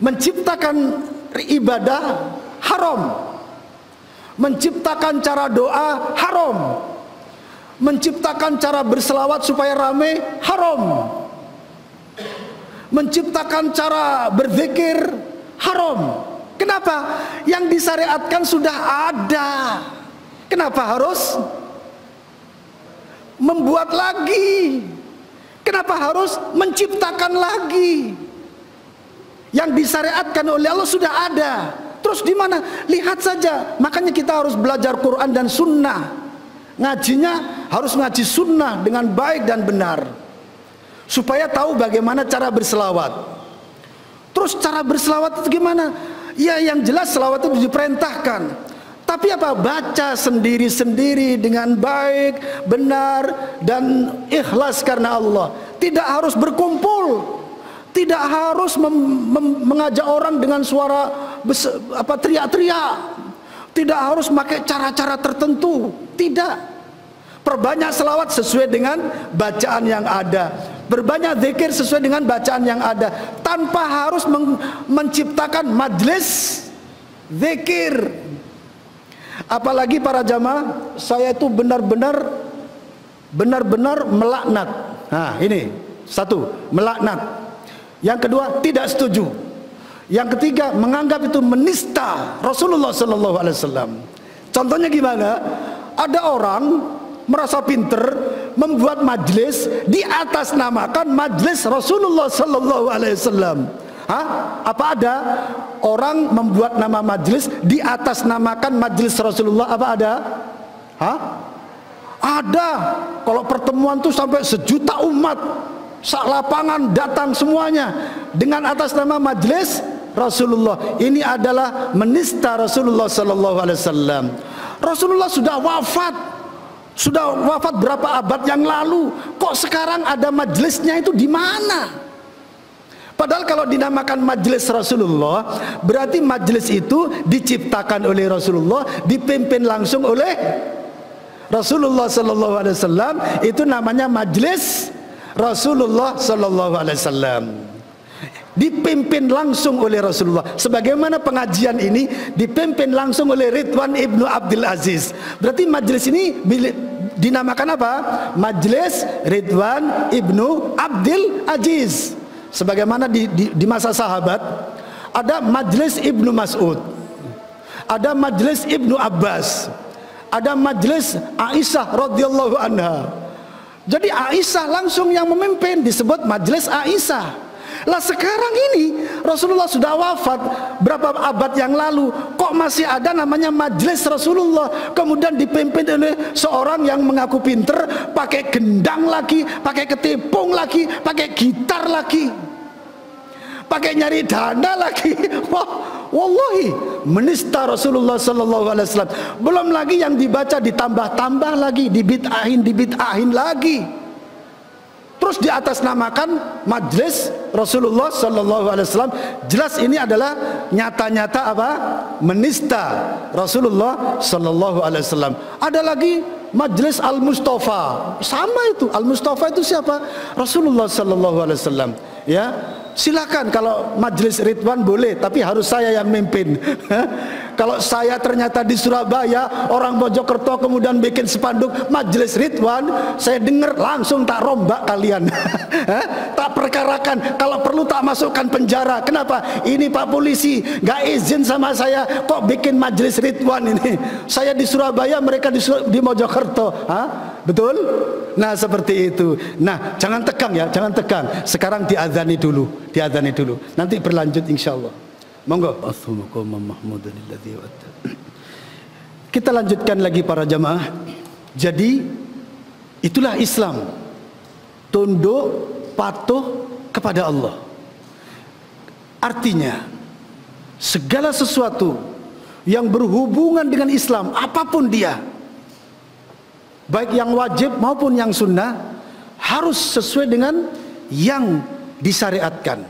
Menciptakan ibadah haram. Menciptakan cara doa haram. Menciptakan cara berselawat supaya rame haram. Menciptakan cara berzikir haram. Kenapa? Yang disyariatkan sudah ada. Kenapa harus membuat lagi? Kenapa harus menciptakan lagi? Yang disyariatkan oleh Allah sudah ada. Terus di mana? Lihat saja. Makanya kita harus belajar Quran dan Sunnah. Ngajinya harus ngaji Sunnah dengan baik dan benar, supaya tahu bagaimana cara berselawat. Terus cara berselawat itu gimana? Ya yang jelas selawat itu diperintahkan. Tapi apa? Baca sendiri-sendiri dengan baik, benar, dan ikhlas karena Allah. Tidak harus berkumpul. Tidak harus mengajak orang dengan suara teriak-teriak. Tidak harus pakai cara-cara tertentu. Tidak. Perbanyak selawat sesuai dengan bacaan yang ada. Berbanyak zikir sesuai dengan bacaan yang ada. Tanpa harus menciptakan majlis zikir. Apalagi para jamaah, saya itu benar-benar melaknat. Nah, ini satu, melaknat. Yang kedua, tidak setuju. Yang ketiga, menganggap itu menista Rasulullah sallallahu alaihi wasallam. Contohnya gimana? Ada orang merasa pinter membuat majelis di atas namakan majelis Rasulullah sallallahu alaihi wasallam. Hah? Apa ada orang membuat nama majelis di atas namakan majelis Rasulullah? Apa ada? Hah? Ada. Kalau pertemuan tuh sampai sejuta umat, sak lapangan datang semuanya dengan atas nama majelis Rasulullah. Ini adalah menista Rasulullah sallallahu alaihi wasallam. Rasulullah sudah wafat. Sudah wafat berapa abad yang lalu? Kok sekarang ada majelisnya itu di mana? Padahal kalau dinamakan majelis Rasulullah, berarti majelis itu diciptakan oleh Rasulullah, dipimpin langsung oleh Rasulullah sallallahu alaihi wasallam. Itu namanya majelis Rasulullah sallallahu alaihi wasallam. Dipimpin langsung oleh Rasulullah. Sebagaimana pengajian ini dipimpin langsung oleh Ridwan Ibnu Abdul Aziz. Berarti majelis ini dinamakan apa? Majelis Ridwan Ibnu Abdul Aziz. Sebagaimana di masa sahabat ada majelis Ibnu Mas'ud, ada majelis Ibnu Abbas, ada majelis Aisyah radhiyallahu anha. Jadi Aisyah langsung yang memimpin, disebut majelis Aisyah. Lah sekarang ini Rasulullah sudah wafat berapa abad yang lalu, kok masih ada namanya majelis Rasulullah, kemudian dipimpin oleh seorang yang mengaku pinter, pakai gendang lagi, pakai ketipung lagi, pakai gitar lagi, pakai nyari dana lagi. Wah, wallahi menista Rasulullah sallallahu alaihi wasallam. Belum lagi yang dibaca ditambah-tambah lagi, dibid'ahin lagi. Terus di atas namakan majelis Rasulullah sallallahu alaihi wasallam. Jelas ini adalah nyata-nyata apa? Menista Rasulullah sallallahu alaihi wasallam. Ada lagi majelis Al-Mustafa. Sama itu. Al-Mustafa itu siapa? Rasulullah sallallahu alaihi wasallam. Ya. Silakan kalau majelis Ridwan boleh, tapi harus saya yang mimpin. Kalau saya ternyata di Surabaya, orang Mojokerto kemudian bikin spanduk majelis Ridwan, saya dengar langsung tak rombak kalian. Tak perkarakan, kalau perlu tak masukkan penjara. Kenapa? Ini Pak Polisi gak izin sama saya kok bikin majelis Ridwan ini. Saya di Surabaya, mereka di Mojokerto. Betul? Nah seperti itu. Nah jangan tegang ya, jangan tegang. Sekarang diadzani dulu. Nanti berlanjut insya Allah. Monggo. Kita lanjutkan lagi para jamaah. Jadi itulah Islam. Tunduk, patuh kepada Allah. Artinya segala sesuatu yang berhubungan dengan Islam, apapun dia, baik yang wajib maupun yang sunnah, harus sesuai dengan yang disyariatkan.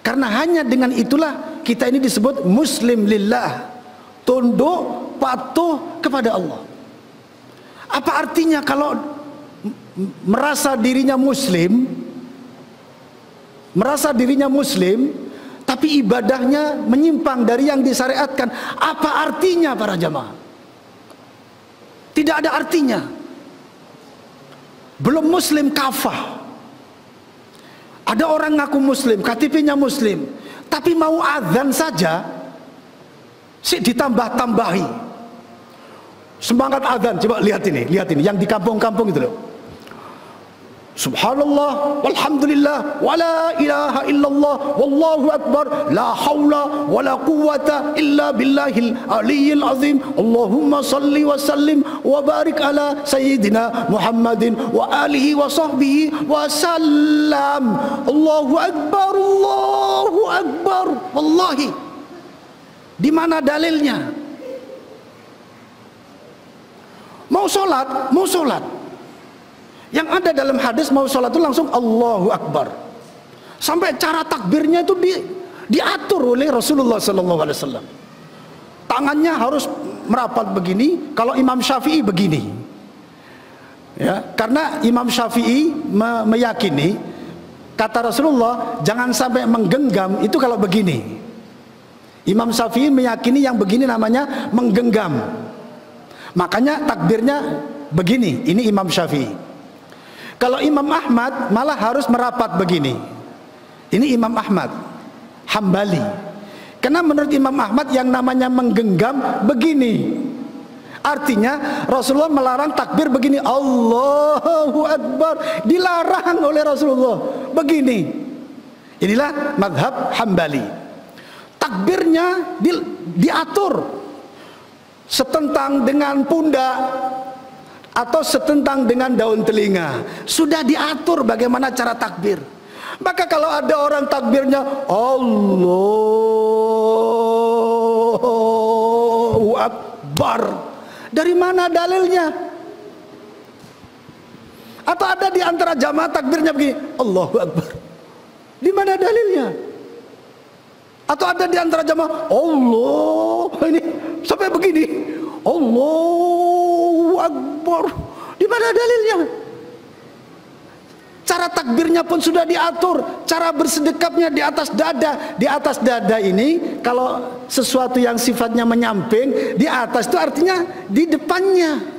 Karena hanya dengan itulah kita ini disebut muslim lillah, tunduk patuh kepada Allah. Apa artinya kalau merasa dirinya muslim, tapi ibadahnya menyimpang dari yang disyariatkan? Apa artinya para jamaah? Tidak ada artinya. Belum muslim kafah. Ada orang ngaku muslim, KTP-nya muslim, tapi mau azan saja sih ditambah-tambahi. Semangat azan, coba lihat ini yang di kampung-kampung itu loh. Subhanallah, walhamdulillah, wala ilaha illallah, wallahu akbar, la hawla wala quwata illa billahil aliyyil azim. Allahumma salli wa sallim wa barik ala sayyidina Muhammadin wa alihi wa sahbihi wa sallam. Allahu akbar, Allahu akbar. Wallahi, di mana dalilnya? Mau sholat, yang ada dalam hadis mau sholat itu langsung Allahu Akbar. Sampai cara takbirnya itu diatur oleh Rasulullah SAW. Tangannya harus merapat begini. Kalau Imam Syafi'i begini. Ya, karena Imam Syafi'i meyakini kata Rasulullah, jangan sampai menggenggam itu kalau begini. Imam Syafi'i meyakini yang begini namanya menggenggam. Makanya takbirnya begini. Ini Imam Syafi'i. Kalau Imam Ahmad malah harus merapat begini. Ini Imam Ahmad Hambali. Karena menurut Imam Ahmad yang namanya menggenggam begini. Artinya Rasulullah melarang takbir begini. Allahu Akbar. Dilarang oleh Rasulullah. Begini. Inilah madhab Hambali. Takbirnya diatur. Setentang dengan pundak. Atau setentang dengan daun telinga. Sudah diatur bagaimana cara takbir. Maka kalau ada orang takbirnya Allahu Akbar, dari mana dalilnya? Atau ada di antara jamaah takbirnya begini Allahu Akbar, di mana dalilnya? Atau ada di antara jamaah Allah ini sampai begini Allahu Akbar, di mana dalilnya? Cara takbirnya pun sudah diatur, cara bersedekapnya di atas dada. Di atas dada ini kalau sesuatu yang sifatnya menyamping di atas itu artinya di depannya.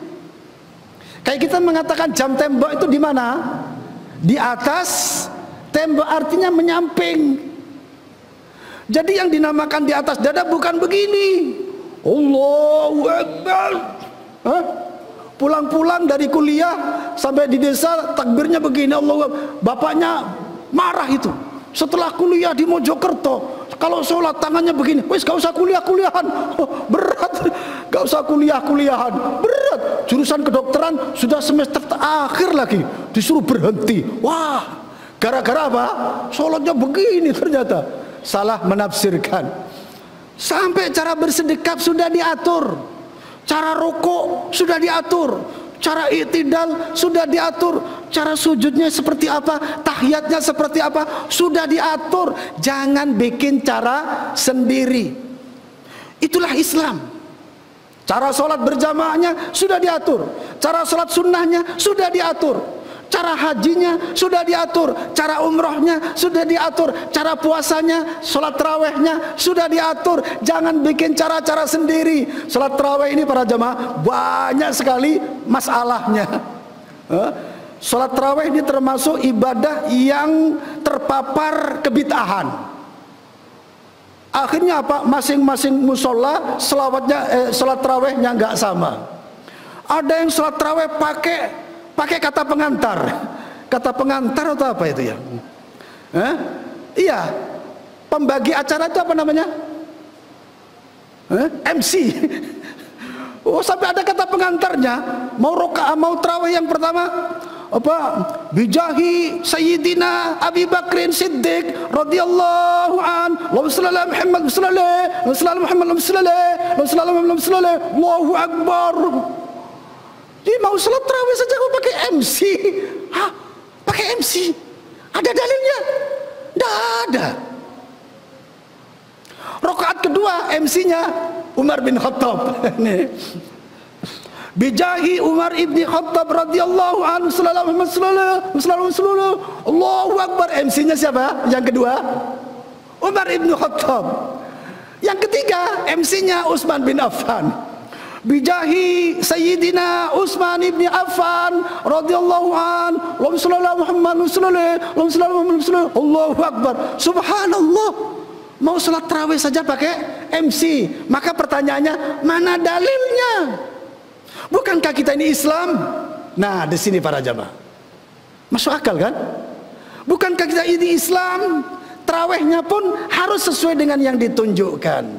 Kayak kita mengatakan jam tembok itu di mana? Di atas tembok, artinya menyamping. Jadi yang dinamakan di atas dada bukan begini. Allahu Akbar. Pulang-pulang dari kuliah sampai di desa takbirnya begini Allahu Akbar. Bapaknya marah itu. Setelah kuliah di Mojokerto, kalau sholat tangannya begini. Wis gak usah kuliah-kuliahan. Oh, berat. Gak usah kuliah-kuliahan. Berat. Jurusan kedokteran sudah semester akhir lagi. Disuruh berhenti. Wah. Gara-gara apa? Sholatnya begini ternyata. Salah menafsirkan. Sampai cara bersedekap sudah diatur, cara rukuk sudah diatur, cara i'tidal sudah diatur, cara sujudnya seperti apa, tahiyatnya seperti apa, sudah diatur. Jangan bikin cara sendiri. Itulah Islam. Cara sholat berjamaahnya sudah diatur, cara sholat sunnahnya sudah diatur, cara hajinya sudah diatur, cara umrohnya sudah diatur, cara puasanya, sholat terawihnya sudah diatur. Jangan bikin cara-cara sendiri. Sholat terawih ini para jamaah banyak sekali masalahnya. Sholat terawih ini termasuk ibadah yang terpapar kebid'ahan. Akhirnya apa? Masing-masing musola sholat terawihnya nggak sama. Ada yang sholat terawih pakai kata pengantar. Kata pengantar atau apa itu ya? Iya. Pembagi acara itu apa namanya? MC. Oh, sampai ada kata pengantarnya. Mau rokaat, mau terawih yang pertama apa? Bijahi Sayyidina Abi Bakrin Siddiq radhiyallahu an. Allahumma Muhammad sallallahu, Allahumma Muhammad sallallahu, Allahumma sallallahu, Allahu akbar. Jadi mau salat terawih saja kok pakai MC. Hah? Pakai MC. Ada dalilnya? Enggak ada. Rakaat kedua MC-nya Umar bin Khattab. Nih. Bijahi Umar ibni Khattab radhiyallahu anhu sallallahu alaihi wasallam. Allahu akbar. MC-nya siapa? Yang kedua Umar ibnu Khattab. Yang ketiga MC-nya Utsman bin Affan. Bijahi Sayyidina Utsman ibn Affan radhiyallahu an, Rasulullah Muhammad sallallahu, Allahu akbar. Subhanallah. Mau salat tarawih saja pakai MC. Maka pertanyaannya, mana dalilnya? Bukankah kita ini Islam? Nah, di sini para jamaah. Masuk akal kan? Bukankah kita ini Islam? Tarawihnya pun harus sesuai dengan yang ditunjukkan.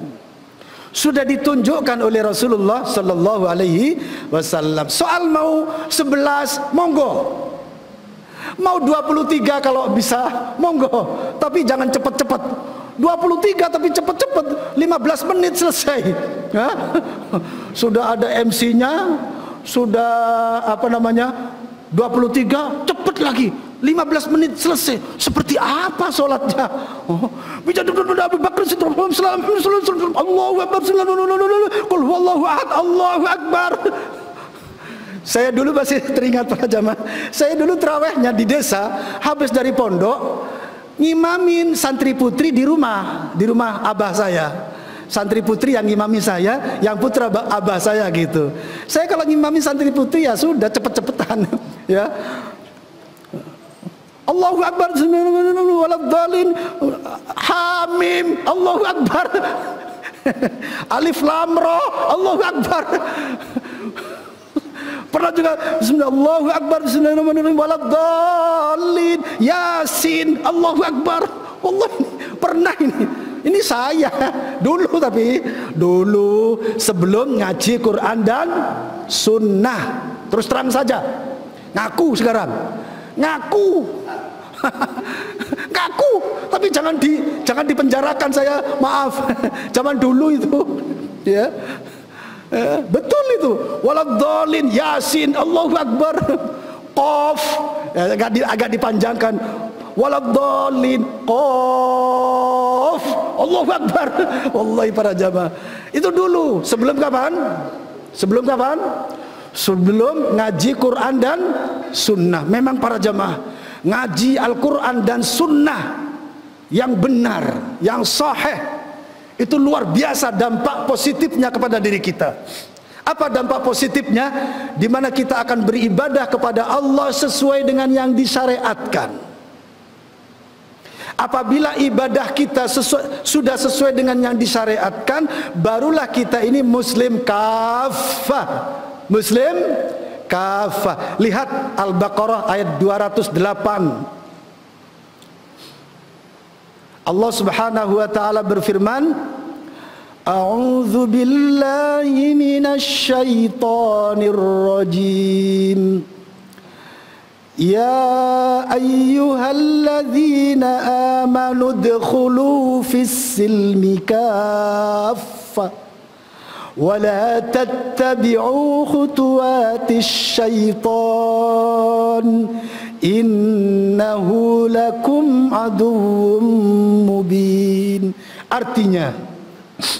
Sudah ditunjukkan oleh Rasulullah sallallahu alaihi wasallam. Soal mau 11 monggo, mau 23 kalau bisa monggo, tapi jangan cepat-cepat. 23 tapi cepat-cepat, 15 menit selesai. Hah? Sudah ada MC-nya, sudah apa namanya 23, cepat lagi 15 menit selesai. Seperti apa sholatnya? Bisa duduk Abu Bakar Siddiq sallallahu alaihi wasallam. Allahu akbar. Qul huwallahu ahad. Allahu akbar. Saya dulu masih teringat para jamaah. Saya dulu tarawihnya di desa, habis dari pondok, ngimamin santri putri di rumah abah saya. Santri putri yang ngimami saya, yang putra abah saya gitu. Saya kalau ngimami santri putri ya sudah cepet-cepetan ya. Allahu akbar waladhdallin hamim Allahu akbar alif lam ra Allahu akbar. Pernah juga bismillah Allahu akbar bismillahirrahmanirrahim waladhdallin yasin Allahu akbar. Allah pernah ini saya dulu, tapi dulu sebelum ngaji Quran dan sunnah. Terus terang saja, ngaku sekarang, ngaku ngaku, tapi jangan dipenjarakan saya, maaf. Zaman dulu itu ya. Betul itu. Waladhdallin yasin Allahu akbar. Qaf ya, agak dipanjangkan. Waladhdallin qaf Allahu akbar. Wallahi para jamaah. Itu dulu sebelum kapan? Sebelum kapan? Sebelum ngaji Quran dan sunnah. Memang para jamaah, ngaji Al-Quran dan sunnah yang benar, yang sahih, itu luar biasa dampak positifnya kepada diri kita. Apa dampak positifnya? Dimana kita akan beribadah kepada Allah sesuai dengan yang disyariatkan. Apabila ibadah kita sudah sesuai dengan yang disyariatkan, barulah kita ini Muslim kafah. Muslim kafah. Lihat Al-Baqarah ayat 208. Allah Subhanahu wa taala berfirman, A'udzu billahi minasy syaithanir rajim. Ya ayyuhalladzina amanu udkhulu fis-silmi kaffah. ولا تتبعوا خطوات الشيطان إنه لكم عدو مبين. Artinya,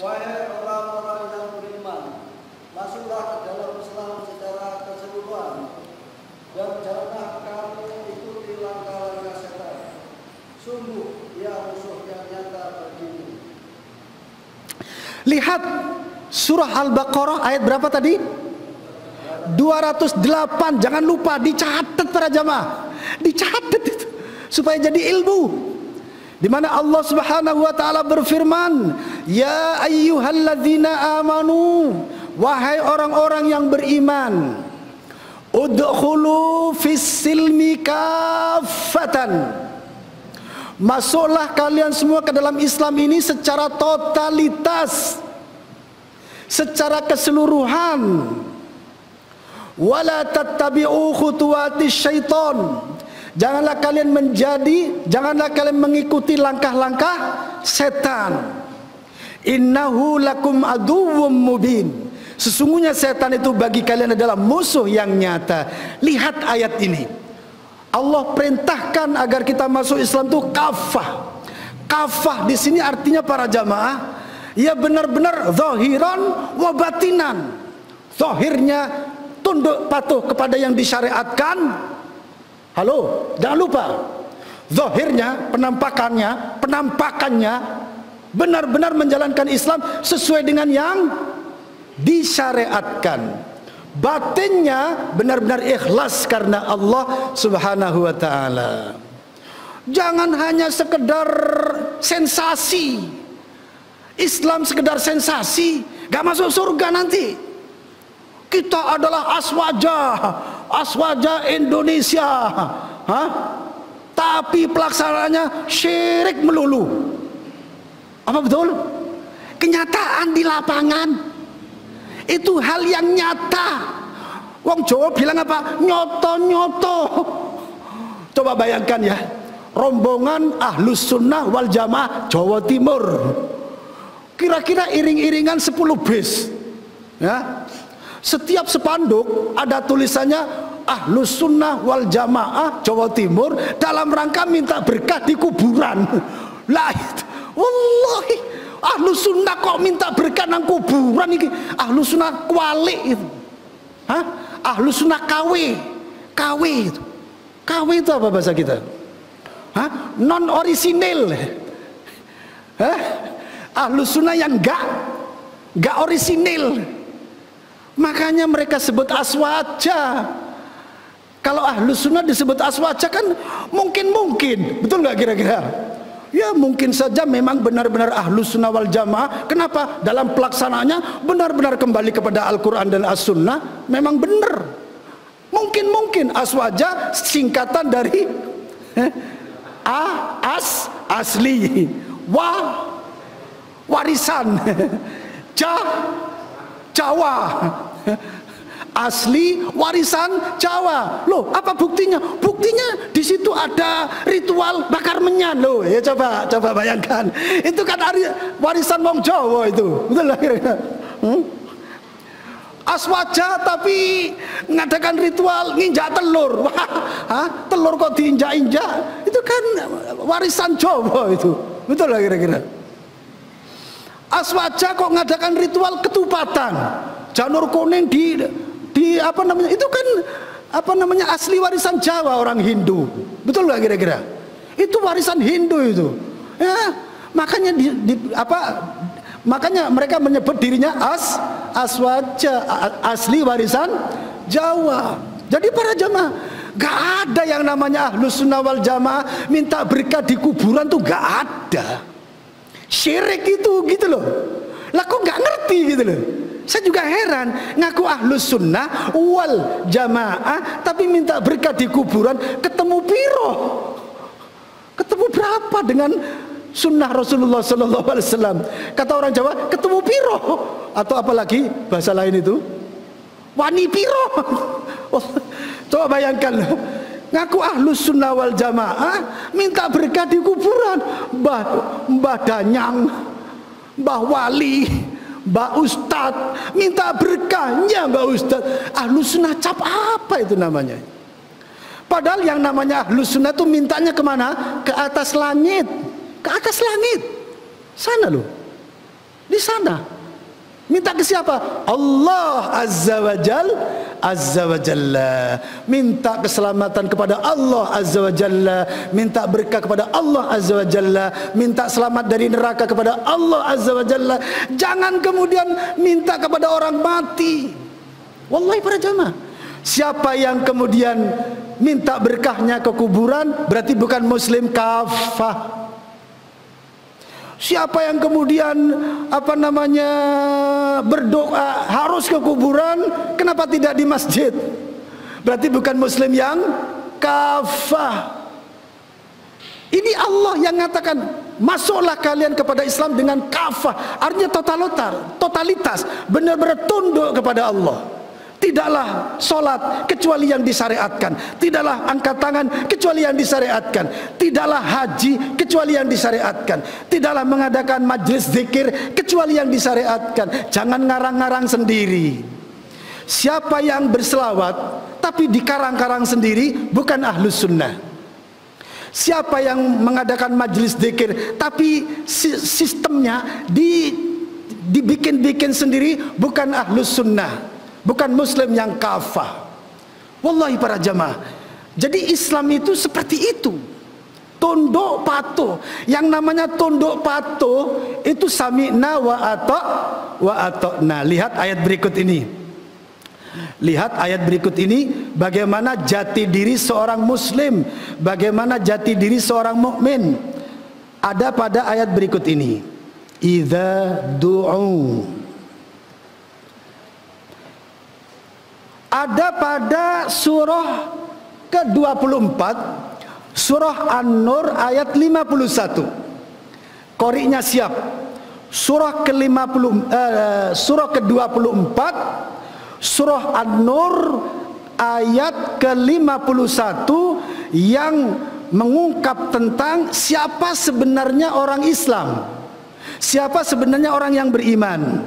wahai orang-orang yang beriman, masuklah ke dalam Islam secara keseluruhan dan janganlah kamu ikuti langkah-langkah setan. Sungguh ia musuh yang nyata bagimu. Lihat Surah Al-Baqarah ayat berapa tadi? 208. Jangan lupa dicatat para jamaah. Dicatat itu supaya jadi ilmu. Di mana Allah Subhanahu wa taala berfirman, "Ya ayyuhalladzina amanu, wahai orang-orang yang beriman, udkhulu fis silmi kaffatan." Masuklah kalian semua ke dalam Islam ini secara totalitas, secara keseluruhan. Wala tattabi'u khutuwatis syaiton. Janganlah kalian mengikuti langkah-langkah setan. Innahu lakum aduwwum mubin. Sesungguhnya setan itu bagi kalian adalah musuh yang nyata. Lihat ayat ini. Allah perintahkan agar kita masuk Islam itu kafah. Kafah di sini artinya para jamaah, ya benar-benar zahiran wa batinan. Zahirnya tunduk patuh kepada yang disyariatkan. Halo, jangan lupa. Zahirnya, penampakannya benar-benar menjalankan Islam sesuai dengan yang disyariatkan. Batinnya benar-benar ikhlas karena Allah subhanahu wa ta'ala. Jangan hanya sekedar sensasi. Islam sekedar sensasi, gak masuk surga nanti. Kita adalah Aswaja, Aswaja Indonesia. Hah? Tapi pelaksanaannya syirik melulu. Apa betul? Kenyataan di lapangan itu hal yang nyata. Wong Jawa bilang apa? Nyoto-nyoto. Coba bayangkan ya, rombongan Ahlus Sunnah Wal Jamaah Jawa Timur, kira-kira iring-iringan 10 bis ya. Setiap spanduk ada tulisannya Ahlus Sunnah Wal Jamaah Jawa Timur dalam rangka minta berkah di kuburan. Lait wallahi, Ahlus Sunnah kok minta berkah nang kuburan iki? Ahlus Sunnah kualik itu. Hah? Ahlus Sunnah KW. KW itu. KW itu apa bahasa kita? Hah? Non orisinil. Hah? Ahlus Sunnah yang enggak orisinil. Makanya mereka sebut Aswaja. Kalau Ahlus Sunnah disebut Aswaja kan mungkin. Betul enggak kira-kira? Ya mungkin saja memang benar-benar Ahlus Sunnah Wal Jamaah. Kenapa? Dalam pelaksanaannya benar-benar kembali kepada Al-Quran dan As-Sunnah. Memang benar. Mungkin Aswaja singkatan dari asli, wa warisan, Jawa, asli warisan Jawa. Loh, apa buktinya? Buktinya di situ ada ritual bakar menyan loh. Ya coba bayangkan. Itu kan warisan wong Jawa itu. Betul lah kira-kira. Aswaja tapi mengadakan ritual nginjak telur. Wah, telur kok diinjak-injak? Itu kan warisan Jawa itu. Betul lah kira-kira. Aswaja kok mengadakan ritual ketupatan. Janur kuning di apa namanya itu kan asli warisan Jawa orang Hindu. Betul nggak kira-kira? Itu warisan Hindu itu ya. Makanya makanya mereka menyebut dirinya Aswaja, asli warisan Jawa. Jadi para jamaah, nggak ada yang namanya Ahlus Sunnah Wal Jamaah minta berkah di kuburan tuh nggak ada. Syirik itu gitu loh. Lah kok nggak ngerti gitu loh. Saya juga heran, ngaku Ahlus Sunnah Wal Jamaah tapi minta berkah di kuburan. Ketemu piro? Ketemu berapa dengan sunnah Rasulullah Sallallahu Alaihi Wasallam? Kata orang Jawa, ketemu piro? Atau apalagi bahasa lain itu, wani piro? Coba bayangkan, ngaku Ahlus Sunnah Wal Jamaah minta berkah di kuburan. Mbah Danyang, Mbah Wali, Mbak Ustad minta berkahnya. Mbak Ustad, Ahlus Sunnah cap apa itu namanya? Padahal yang namanya Ahlus Sunnah itu mintanya kemana? Ke atas langit. Ke atas langit sana loh. Di sana minta ke siapa? Allah Azza wa Jalla, Azza wa Jalla. Minta keselamatan kepada Allah Azza wa Jalla, minta berkah kepada Allah Azza wa Jalla, minta selamat dari neraka kepada Allah Azza wa Jalla. Jangan kemudian minta kepada orang mati. Wallahi para jamaah, siapa yang kemudian minta berkahnya ke kuburan berarti bukan muslim kafah. Siapa yang kemudian berdoa harus ke kuburan, kenapa tidak di masjid? Berarti bukan muslim yang kafah. Ini Allah yang mengatakan masuklah kalian kepada Islam dengan kafah, artinya totalitas, benar-benar tunduk kepada Allah. Tidaklah solat kecuali yang disyariatkan, tidaklah angkat tangan kecuali yang disyariatkan, tidaklah haji kecuali yang disyariatkan, tidaklah mengadakan majlis zikir kecuali yang disyariatkan. Jangan ngarang-ngarang sendiri. Siapa yang berselawat tapi dikarang-karang sendiri bukan ahlus sunnah. Siapa yang mengadakan majelis zikir tapi sistemnya dibikin-bikin sendiri bukan ahlus sunnah, bukan muslim yang kafah. Wallahi para jamaah. Jadi Islam itu seperti itu, tunduk patuh. Yang namanya tunduk patuh itu sami'na wa ata'na. Lihat ayat berikut ini. Lihat ayat berikut ini, bagaimana jati diri seorang muslim, bagaimana jati diri seorang mukmin ada pada ayat berikut ini. Idza du'u, ada pada surah ke-24, surah An-Nur ayat 51. Qori'nya siap. Surah ke-24, surah An-Nur ayat ke-51 yang mengungkap tentang siapa sebenarnya orang Islam, siapa sebenarnya orang yang beriman.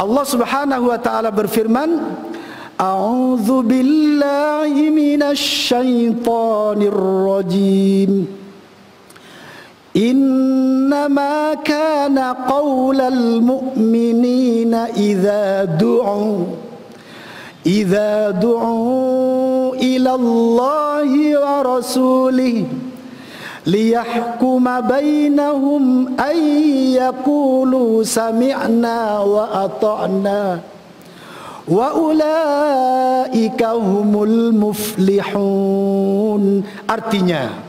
Allah Subhanahu wa taala berfirman, A'udzu billahi minasy syaithanir rajim. Innama kana qaulal mu'minina idza du'u إذا دعوا إلى الله ورسوله ليحكم بينهم أن يقولوا سمعنا وأطعنا وأولئك هم المفلحون. Artinya,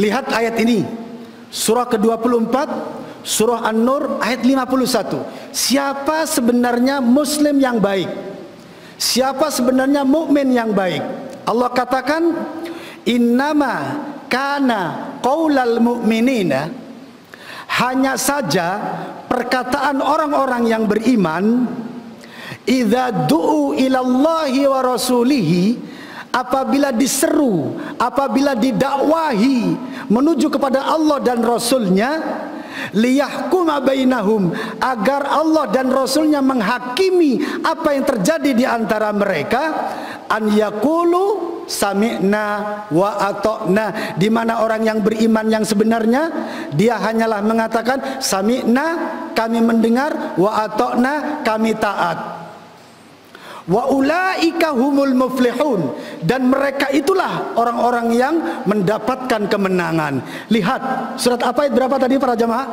lihat ayat ini, surah ke-24, surah An-Nur ayat 51. Siapa sebenarnya muslim yang baik? Siapa sebenarnya mukmin yang baik? Allah katakan, innama kana qaulal mu'minina, hanya saja perkataan orang-orang yang beriman, idza du'u ilallahi wa rasulihi, apabila diseru, apabila didakwahi menuju kepada Allah dan Rasulnya, liyahkuma bainahum, agar Allah dan Rasulnya menghakimi apa yang terjadi di antara mereka, an yaqulu sami'na wa ata'na, di mana orang yang beriman yang sebenarnya dia hanyalah mengatakan sami'na, kami mendengar, wa ata'na, kami taat. Wa ulaika humul muflihun, dan mereka itulah orang-orang yang mendapatkan kemenangan. Lihat surat apa, ayat berapa tadi para jamaah?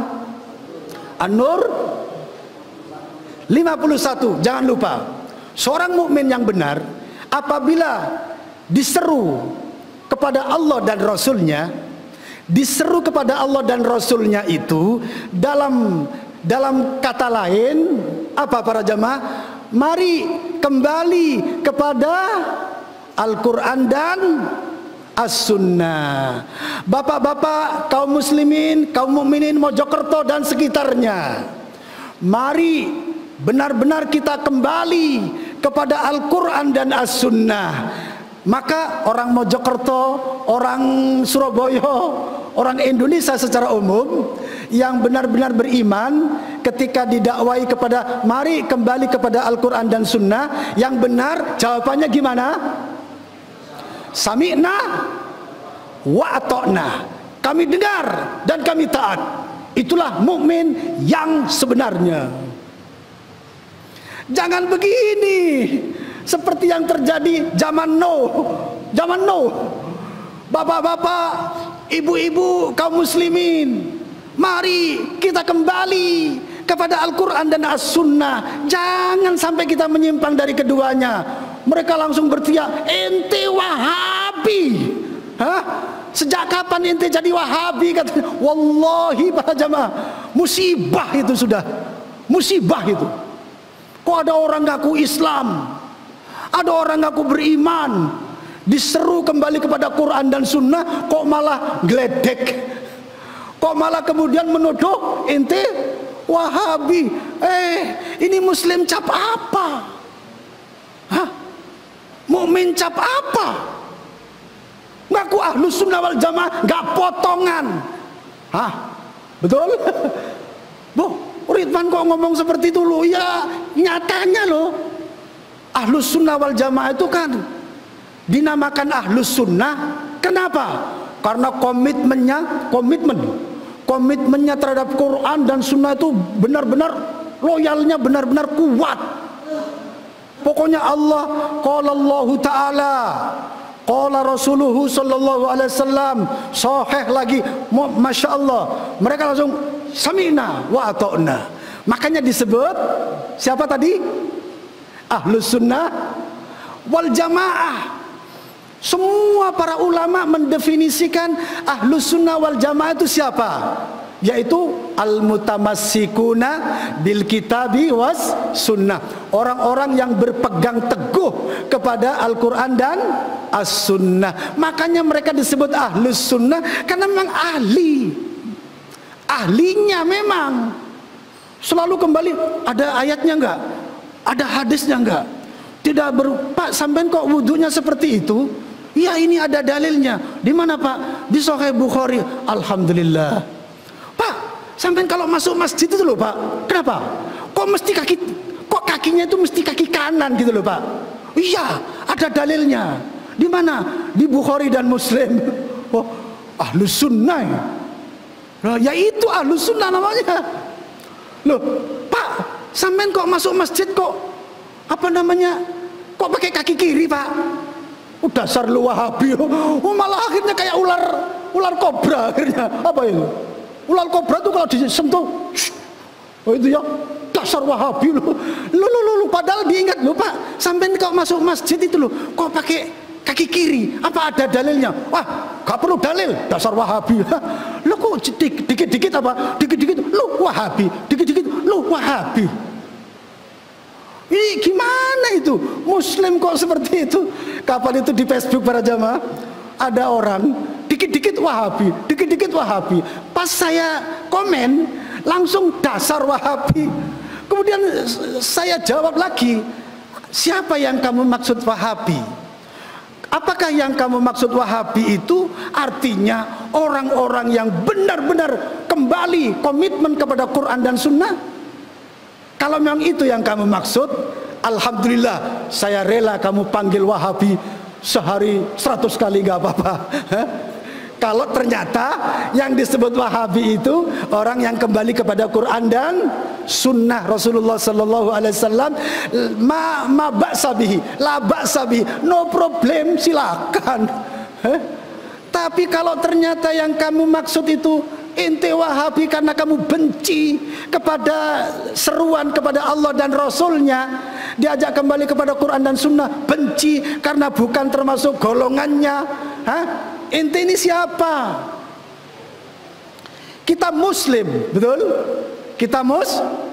An-Nur 51. Jangan lupa, seorang mukmin yang benar apabila diseru kepada Allah dan Rasulnya, diseru kepada Allah dan Rasulnya itu dalam kata lain apa para jamaah? Mari kembali kepada Al-Quran dan As-Sunnah. Bapak-bapak, kaum muslimin, kaum mukminin Mojokerto dan sekitarnya, mari benar-benar kita kembali kepada Al-Quran dan As-Sunnah. Maka orang Mojokerto, orang Surabaya, orang Indonesia secara umum yang benar-benar beriman, ketika didakwai kepada mari kembali kepada Al-Quran dan Sunnah yang benar, jawabannya gimana? Sami'na wa ata'na, kami dengar dan kami taat. Itulah mukmin yang sebenarnya. Jangan begini seperti yang terjadi zaman now. Bapak-bapak, ibu-ibu kaum muslimin, mari kita kembali kepada Al-Quran dan As-Sunnah. Jangan sampai kita menyimpang dari keduanya. mereka langsung berteriak, "Ente Wahabi, hah? Sejak kapan ente jadi Wahabi?" Katanya. Wallahi para jamaah, musibah itu sudah, musibah itu. Kok ada orang ngaku Islam, ada orang ngaku beriman, diseru kembali kepada Quran dan Sunnah, kok malah geledek, kok malah kemudian menuduh ente Wahabi. Ini Muslim cap apa? Hah? Mukmin cap apa? Ngaku Ahlus Sunnah Wal Jamaah gak potongan. Hah? Betul? Bu, Ridwan kok ngomong seperti itu loh? Ya nyatanya loh, Ahlus Sunnah Wal Jamaah itu kan dinamakan Ahlus Sunnah. Kenapa? Karena komitmennya, komitmennya terhadap Quran dan Sunnah itu benar-benar loyalnya, benar-benar kuat. Pokoknya Allah, qala Allahu ta'ala, qala Rasuluhu sallallahu alaihi wasallam, sahih lagi, masya Allah. Mereka langsung sami'na wa ata'na. Makanya disebut siapa tadi? Ahlus Sunnah Wal Jamaah. Semua para ulama mendefinisikan Ahlus Sunnah Wal Jamaah itu siapa? Yaitu al-mutamassikuna bil kitabi was sunnah, orang-orang yang berpegang teguh kepada Al-Quran dan As-Sunnah. Makanya mereka disebut Ahlus Sunnah karena memang ahli, ahlinya memang. Selalu kembali, ada ayatnya enggak? Ada hadisnya enggak? Tidak berupa, sampean kok wudunya seperti itu? Iya, ini ada dalilnya. Di mana Pak? Di Shahih Bukhari. Alhamdulillah. Pak, sampean kalau masuk masjid itu loh Pak, kenapa? Kok mesti kaki, kok kakinya itu mesti kaki kanan gitu loh Pak? Iya, ada dalilnya. Di mana? Di Bukhari dan Muslim. Oh, Ahlus Sunnah. Nah, ya itu Ahlus Sunnah namanya. Loh, Pak, sampean kok masuk masjid kok apa namanya? Kok pakai kaki kiri Pak? Udah dasar lu Wahabi. Oh, malah akhirnya kayak ular kobra akhirnya. Apa itu? Ular kobra tuh kalau disentuh, oh itu ya dasar Wahabi lu. Lu padahal diingat lu Pak, sampai kau masuk masjid itu lu kok pakai kaki kiri, apa ada dalilnya? Wah, gak perlu dalil, dasar Wahabi. Lu kok dikit-dikit apa? Dikit-dikit lu Wahabi, dikit-dikit lu Wahabi. Ini gimana itu? Muslim kok seperti itu? Kapan itu di Facebook para jamaah ada orang dikit-dikit Wahabi, dikit-dikit Wahabi. Pas saya komen langsung dasar Wahabi. Kemudian saya jawab lagi, siapa yang kamu maksud Wahabi? Apakah yang kamu maksud Wahabi itu artinya orang-orang yang benar-benar kembali komitmen kepada Quran dan Sunnah? Kalau memang itu yang kamu maksud, alhamdulillah, saya rela kamu panggil Wahabi sehari 100 kali gak apa-apa. Kalau ternyata yang disebut Wahabi itu orang yang kembali kepada Quran dan Sunnah Rasulullah Sallallahu Alaihi Wasallam, ma ba'sabihi, la ba'sabihi, no problem, silakan. Tapi kalau ternyata yang kamu maksud itu ente Wahabi karena kamu benci kepada seruan kepada Allah dan Rasulnya, diajak kembali kepada Quran dan Sunnah, benci karena bukan termasuk golongannya. Hah? Ente ini siapa? Kita Muslim, betul? Kita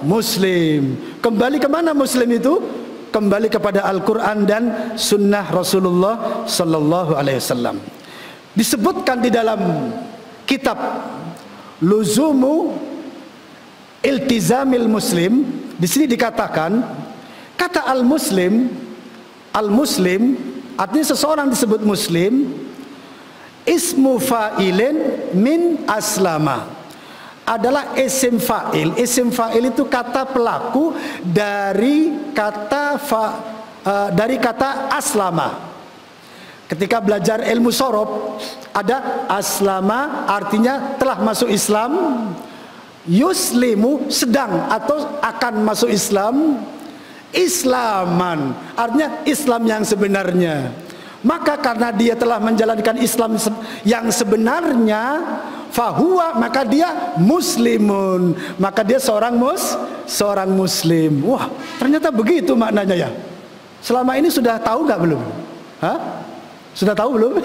Muslim. Kembali kemana Muslim itu? Kembali kepada Al-Quran dan Sunnah Rasulullah Sallallahu Alaihi Wasallam. Disebutkan di dalam kitab Luzumu Iltizamil Muslim, di sini dikatakan kata al-Muslim, al-Muslim artinya seseorang disebut Muslim, ismu fa'ilin min aslama, adalah isim fa'il. Isim fa'il itu kata pelaku dari kata aslama. Ketika belajar ilmu sorob ada aslama artinya telah masuk Islam, yuslimu sedang atau akan masuk Islam, islaman artinya Islam yang sebenarnya. Maka karena dia telah menjalankan Islam yang sebenarnya, fahuwa, maka dia muslimun, maka dia seorang muslim. Wah, ternyata begitu maknanya ya. Selama ini sudah tahu nggak belum? Hah? Sudah tahu belum?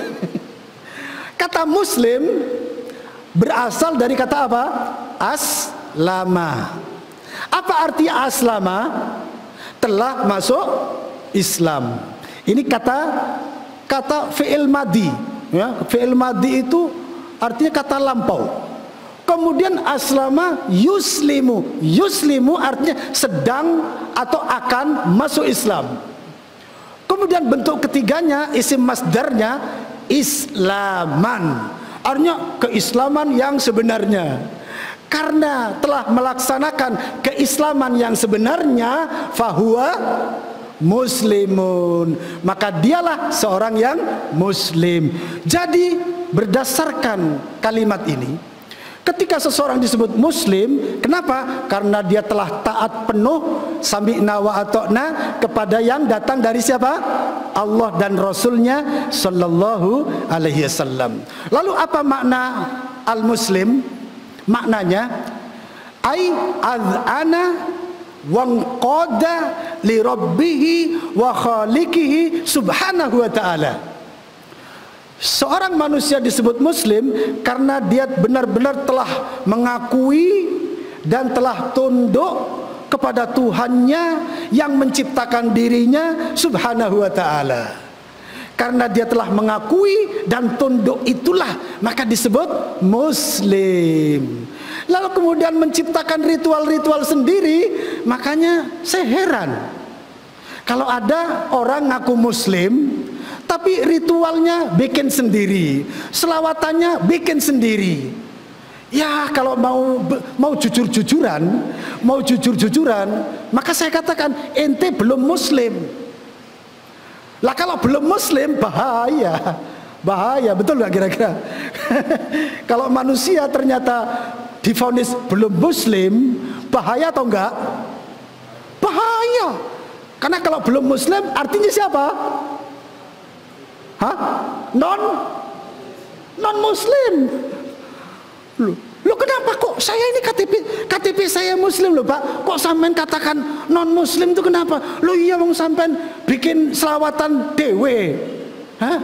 Kata Muslim berasal dari kata apa? Aslama. Apa arti aslama? Telah masuk Islam. Ini kata fi'il madi, ya. Fi'il madi itu artinya kata lampau. Kemudian aslama yuslimu. Yuslimu artinya sedang atau akan masuk Islam. Kemudian bentuk ketiganya, isim masdarnya islaman. Artinya keislaman yang sebenarnya. Karena telah melaksanakan keislaman yang sebenarnya, fahuwa muslimun, maka dialah seorang yang muslim. Jadi berdasarkan kalimat ini, ketika seseorang disebut muslim, kenapa? Karena dia telah taat penuh sami'na wa ata'na kepada yang datang dari siapa? Allah dan Rasulnya sallallahu alaihi wasallam. Lalu apa makna al-muslim? Maknanya ai az'ana wanqada li rabbih wa khaliqihi subhanahu wa ta'ala. Seorang manusia disebut muslim karena dia benar-benar telah mengakui dan telah tunduk kepada Tuhannya yang menciptakan dirinya subhanahu wa ta'ala. Karena dia telah mengakui dan tunduk itulah, maka disebut muslim. Lalu kemudian menciptakan ritual-ritual sendiri, makanya saya heran kalau ada orang ngaku muslim tapi ritualnya bikin sendiri, selawatannya bikin sendiri. Ya kalau mau jujur-jujuran, maka saya katakan ente belum muslim. Lah kalau belum muslim bahaya, betul nggak kira-kira? Kalau manusia ternyata divonis belum muslim, bahaya atau enggak? Bahaya, karena kalau belum muslim artinya siapa? Hah? Non muslim. Lu kenapa kok saya ini KTP saya muslim loh Pak, kok sampean katakan non muslim itu kenapa? Lu iya wong sampean bikin selawatan dewe. Hah?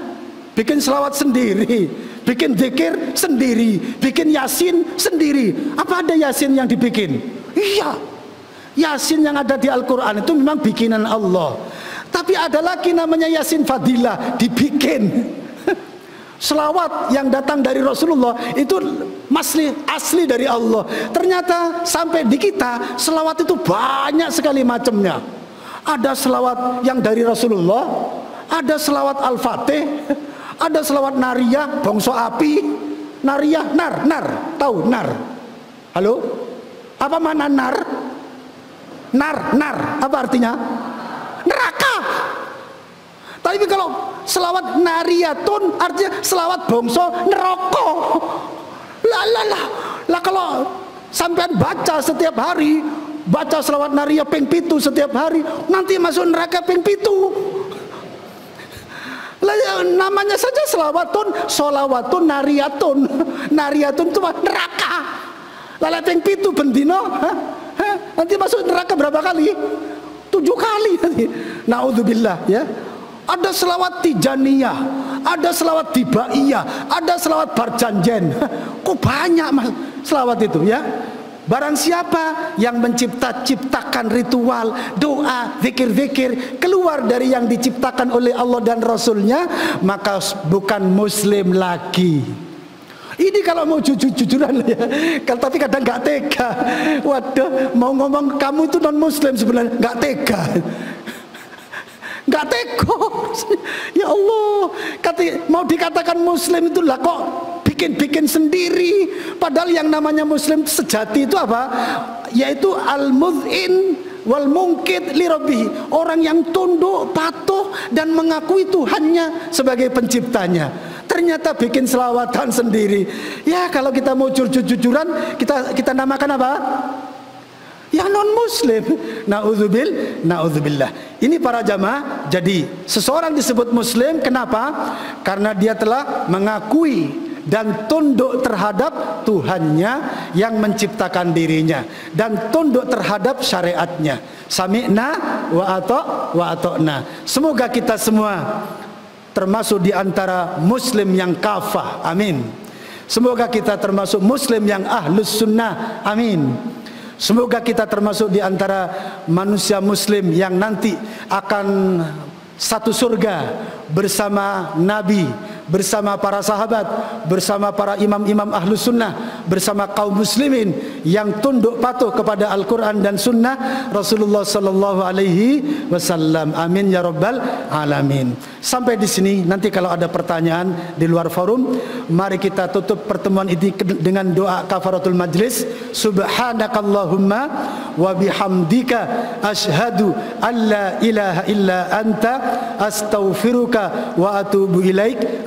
Bikin selawat sendiri, bikin dzikir sendiri, bikin yasin sendiri. Apa ada yasin yang dibikin? Iya. Yasin yang ada di Al-Qur'an itu memang bikinan Allah. Tapi ada lagi namanya Yasin Fadilah, dibikin. Selawat yang datang dari Rasulullah itu asli dari Allah. Ternyata sampai di kita selawat itu banyak sekali macamnya. Ada selawat yang dari Rasulullah, ada selawat Al-Fatih, ada selawat nariyah, bongso api. Nariyah, nar, tahu nar? Halo? Apa mana nar? Nar, apa artinya? Neraka. Tapi kalau selawat nariyatun artinya selawat bongso neraka. Lah kalau sampean baca setiap hari, baca selawat nariyah ping 7 setiap hari, nanti masuk neraka ping 7. Lah namanya saja solawatun nariyatun. Nariyatun itu neraka. Lah ping 7 bendino, nanti masuk neraka berapa kali? 7 kali nanti. Naudzubillah, ya. Ada selawat tijaniyah, ada selawat dibaiyah, ada selawat barjanjen. Kok banyak mas selawat itu, ya. Barang siapa yang menciptakan ritual, doa, zikir-zikir keluar dari yang diciptakan oleh Allah dan Rasulnya, maka bukan muslim lagi. Ini kalau mau jujur-jujuran ya, tapi kadang nggak tega. Waduh, mau ngomong kamu itu non muslim sebenarnya nggak tega, nggak tega. Ya Allah, mau dikatakan muslim itu lah kok bikin-bikin sendiri. Padahal yang namanya muslim sejati itu apa? Yaitu al-mudhin wal mungkit li rabbih, orang yang tunduk, patuh dan mengakui Tuhannya sebagai penciptanya. Ternyata bikin selawatan sendiri. Ya kalau kita mau jujur-jujuran, kita namakan apa? Ya non muslim. Naudzubillah. Ini para jamaah, jadi seseorang disebut muslim kenapa? Karena dia telah mengakui dan tunduk terhadap Tuhannya yang menciptakan dirinya dan tunduk terhadap syariatnya. Sami'na wa ata'na. Semoga kita semua termasuk di antara muslim yang kafah. Amin. Semoga kita termasuk muslim yang ahlus sunnah. Amin. Semoga kita termasuk di antara manusia muslim yang nanti akan satu surga bersama Nabi, bersama para sahabat, bersama para imam-imam ahlus sunnah, bersama kaum muslimin yang tunduk patuh kepada Al-Quran dan sunnah Rasulullah sallallahu alaihi wasallam. Amin ya rabbal alamin. Sampai di sini. Nanti kalau ada pertanyaan di luar forum, mari kita tutup pertemuan ini dengan doa kafaratul majlis. Subhanakallahumma wa bihamdika asyhadu alla ilaha illa anta astaghfiruka wa atubu ilaik.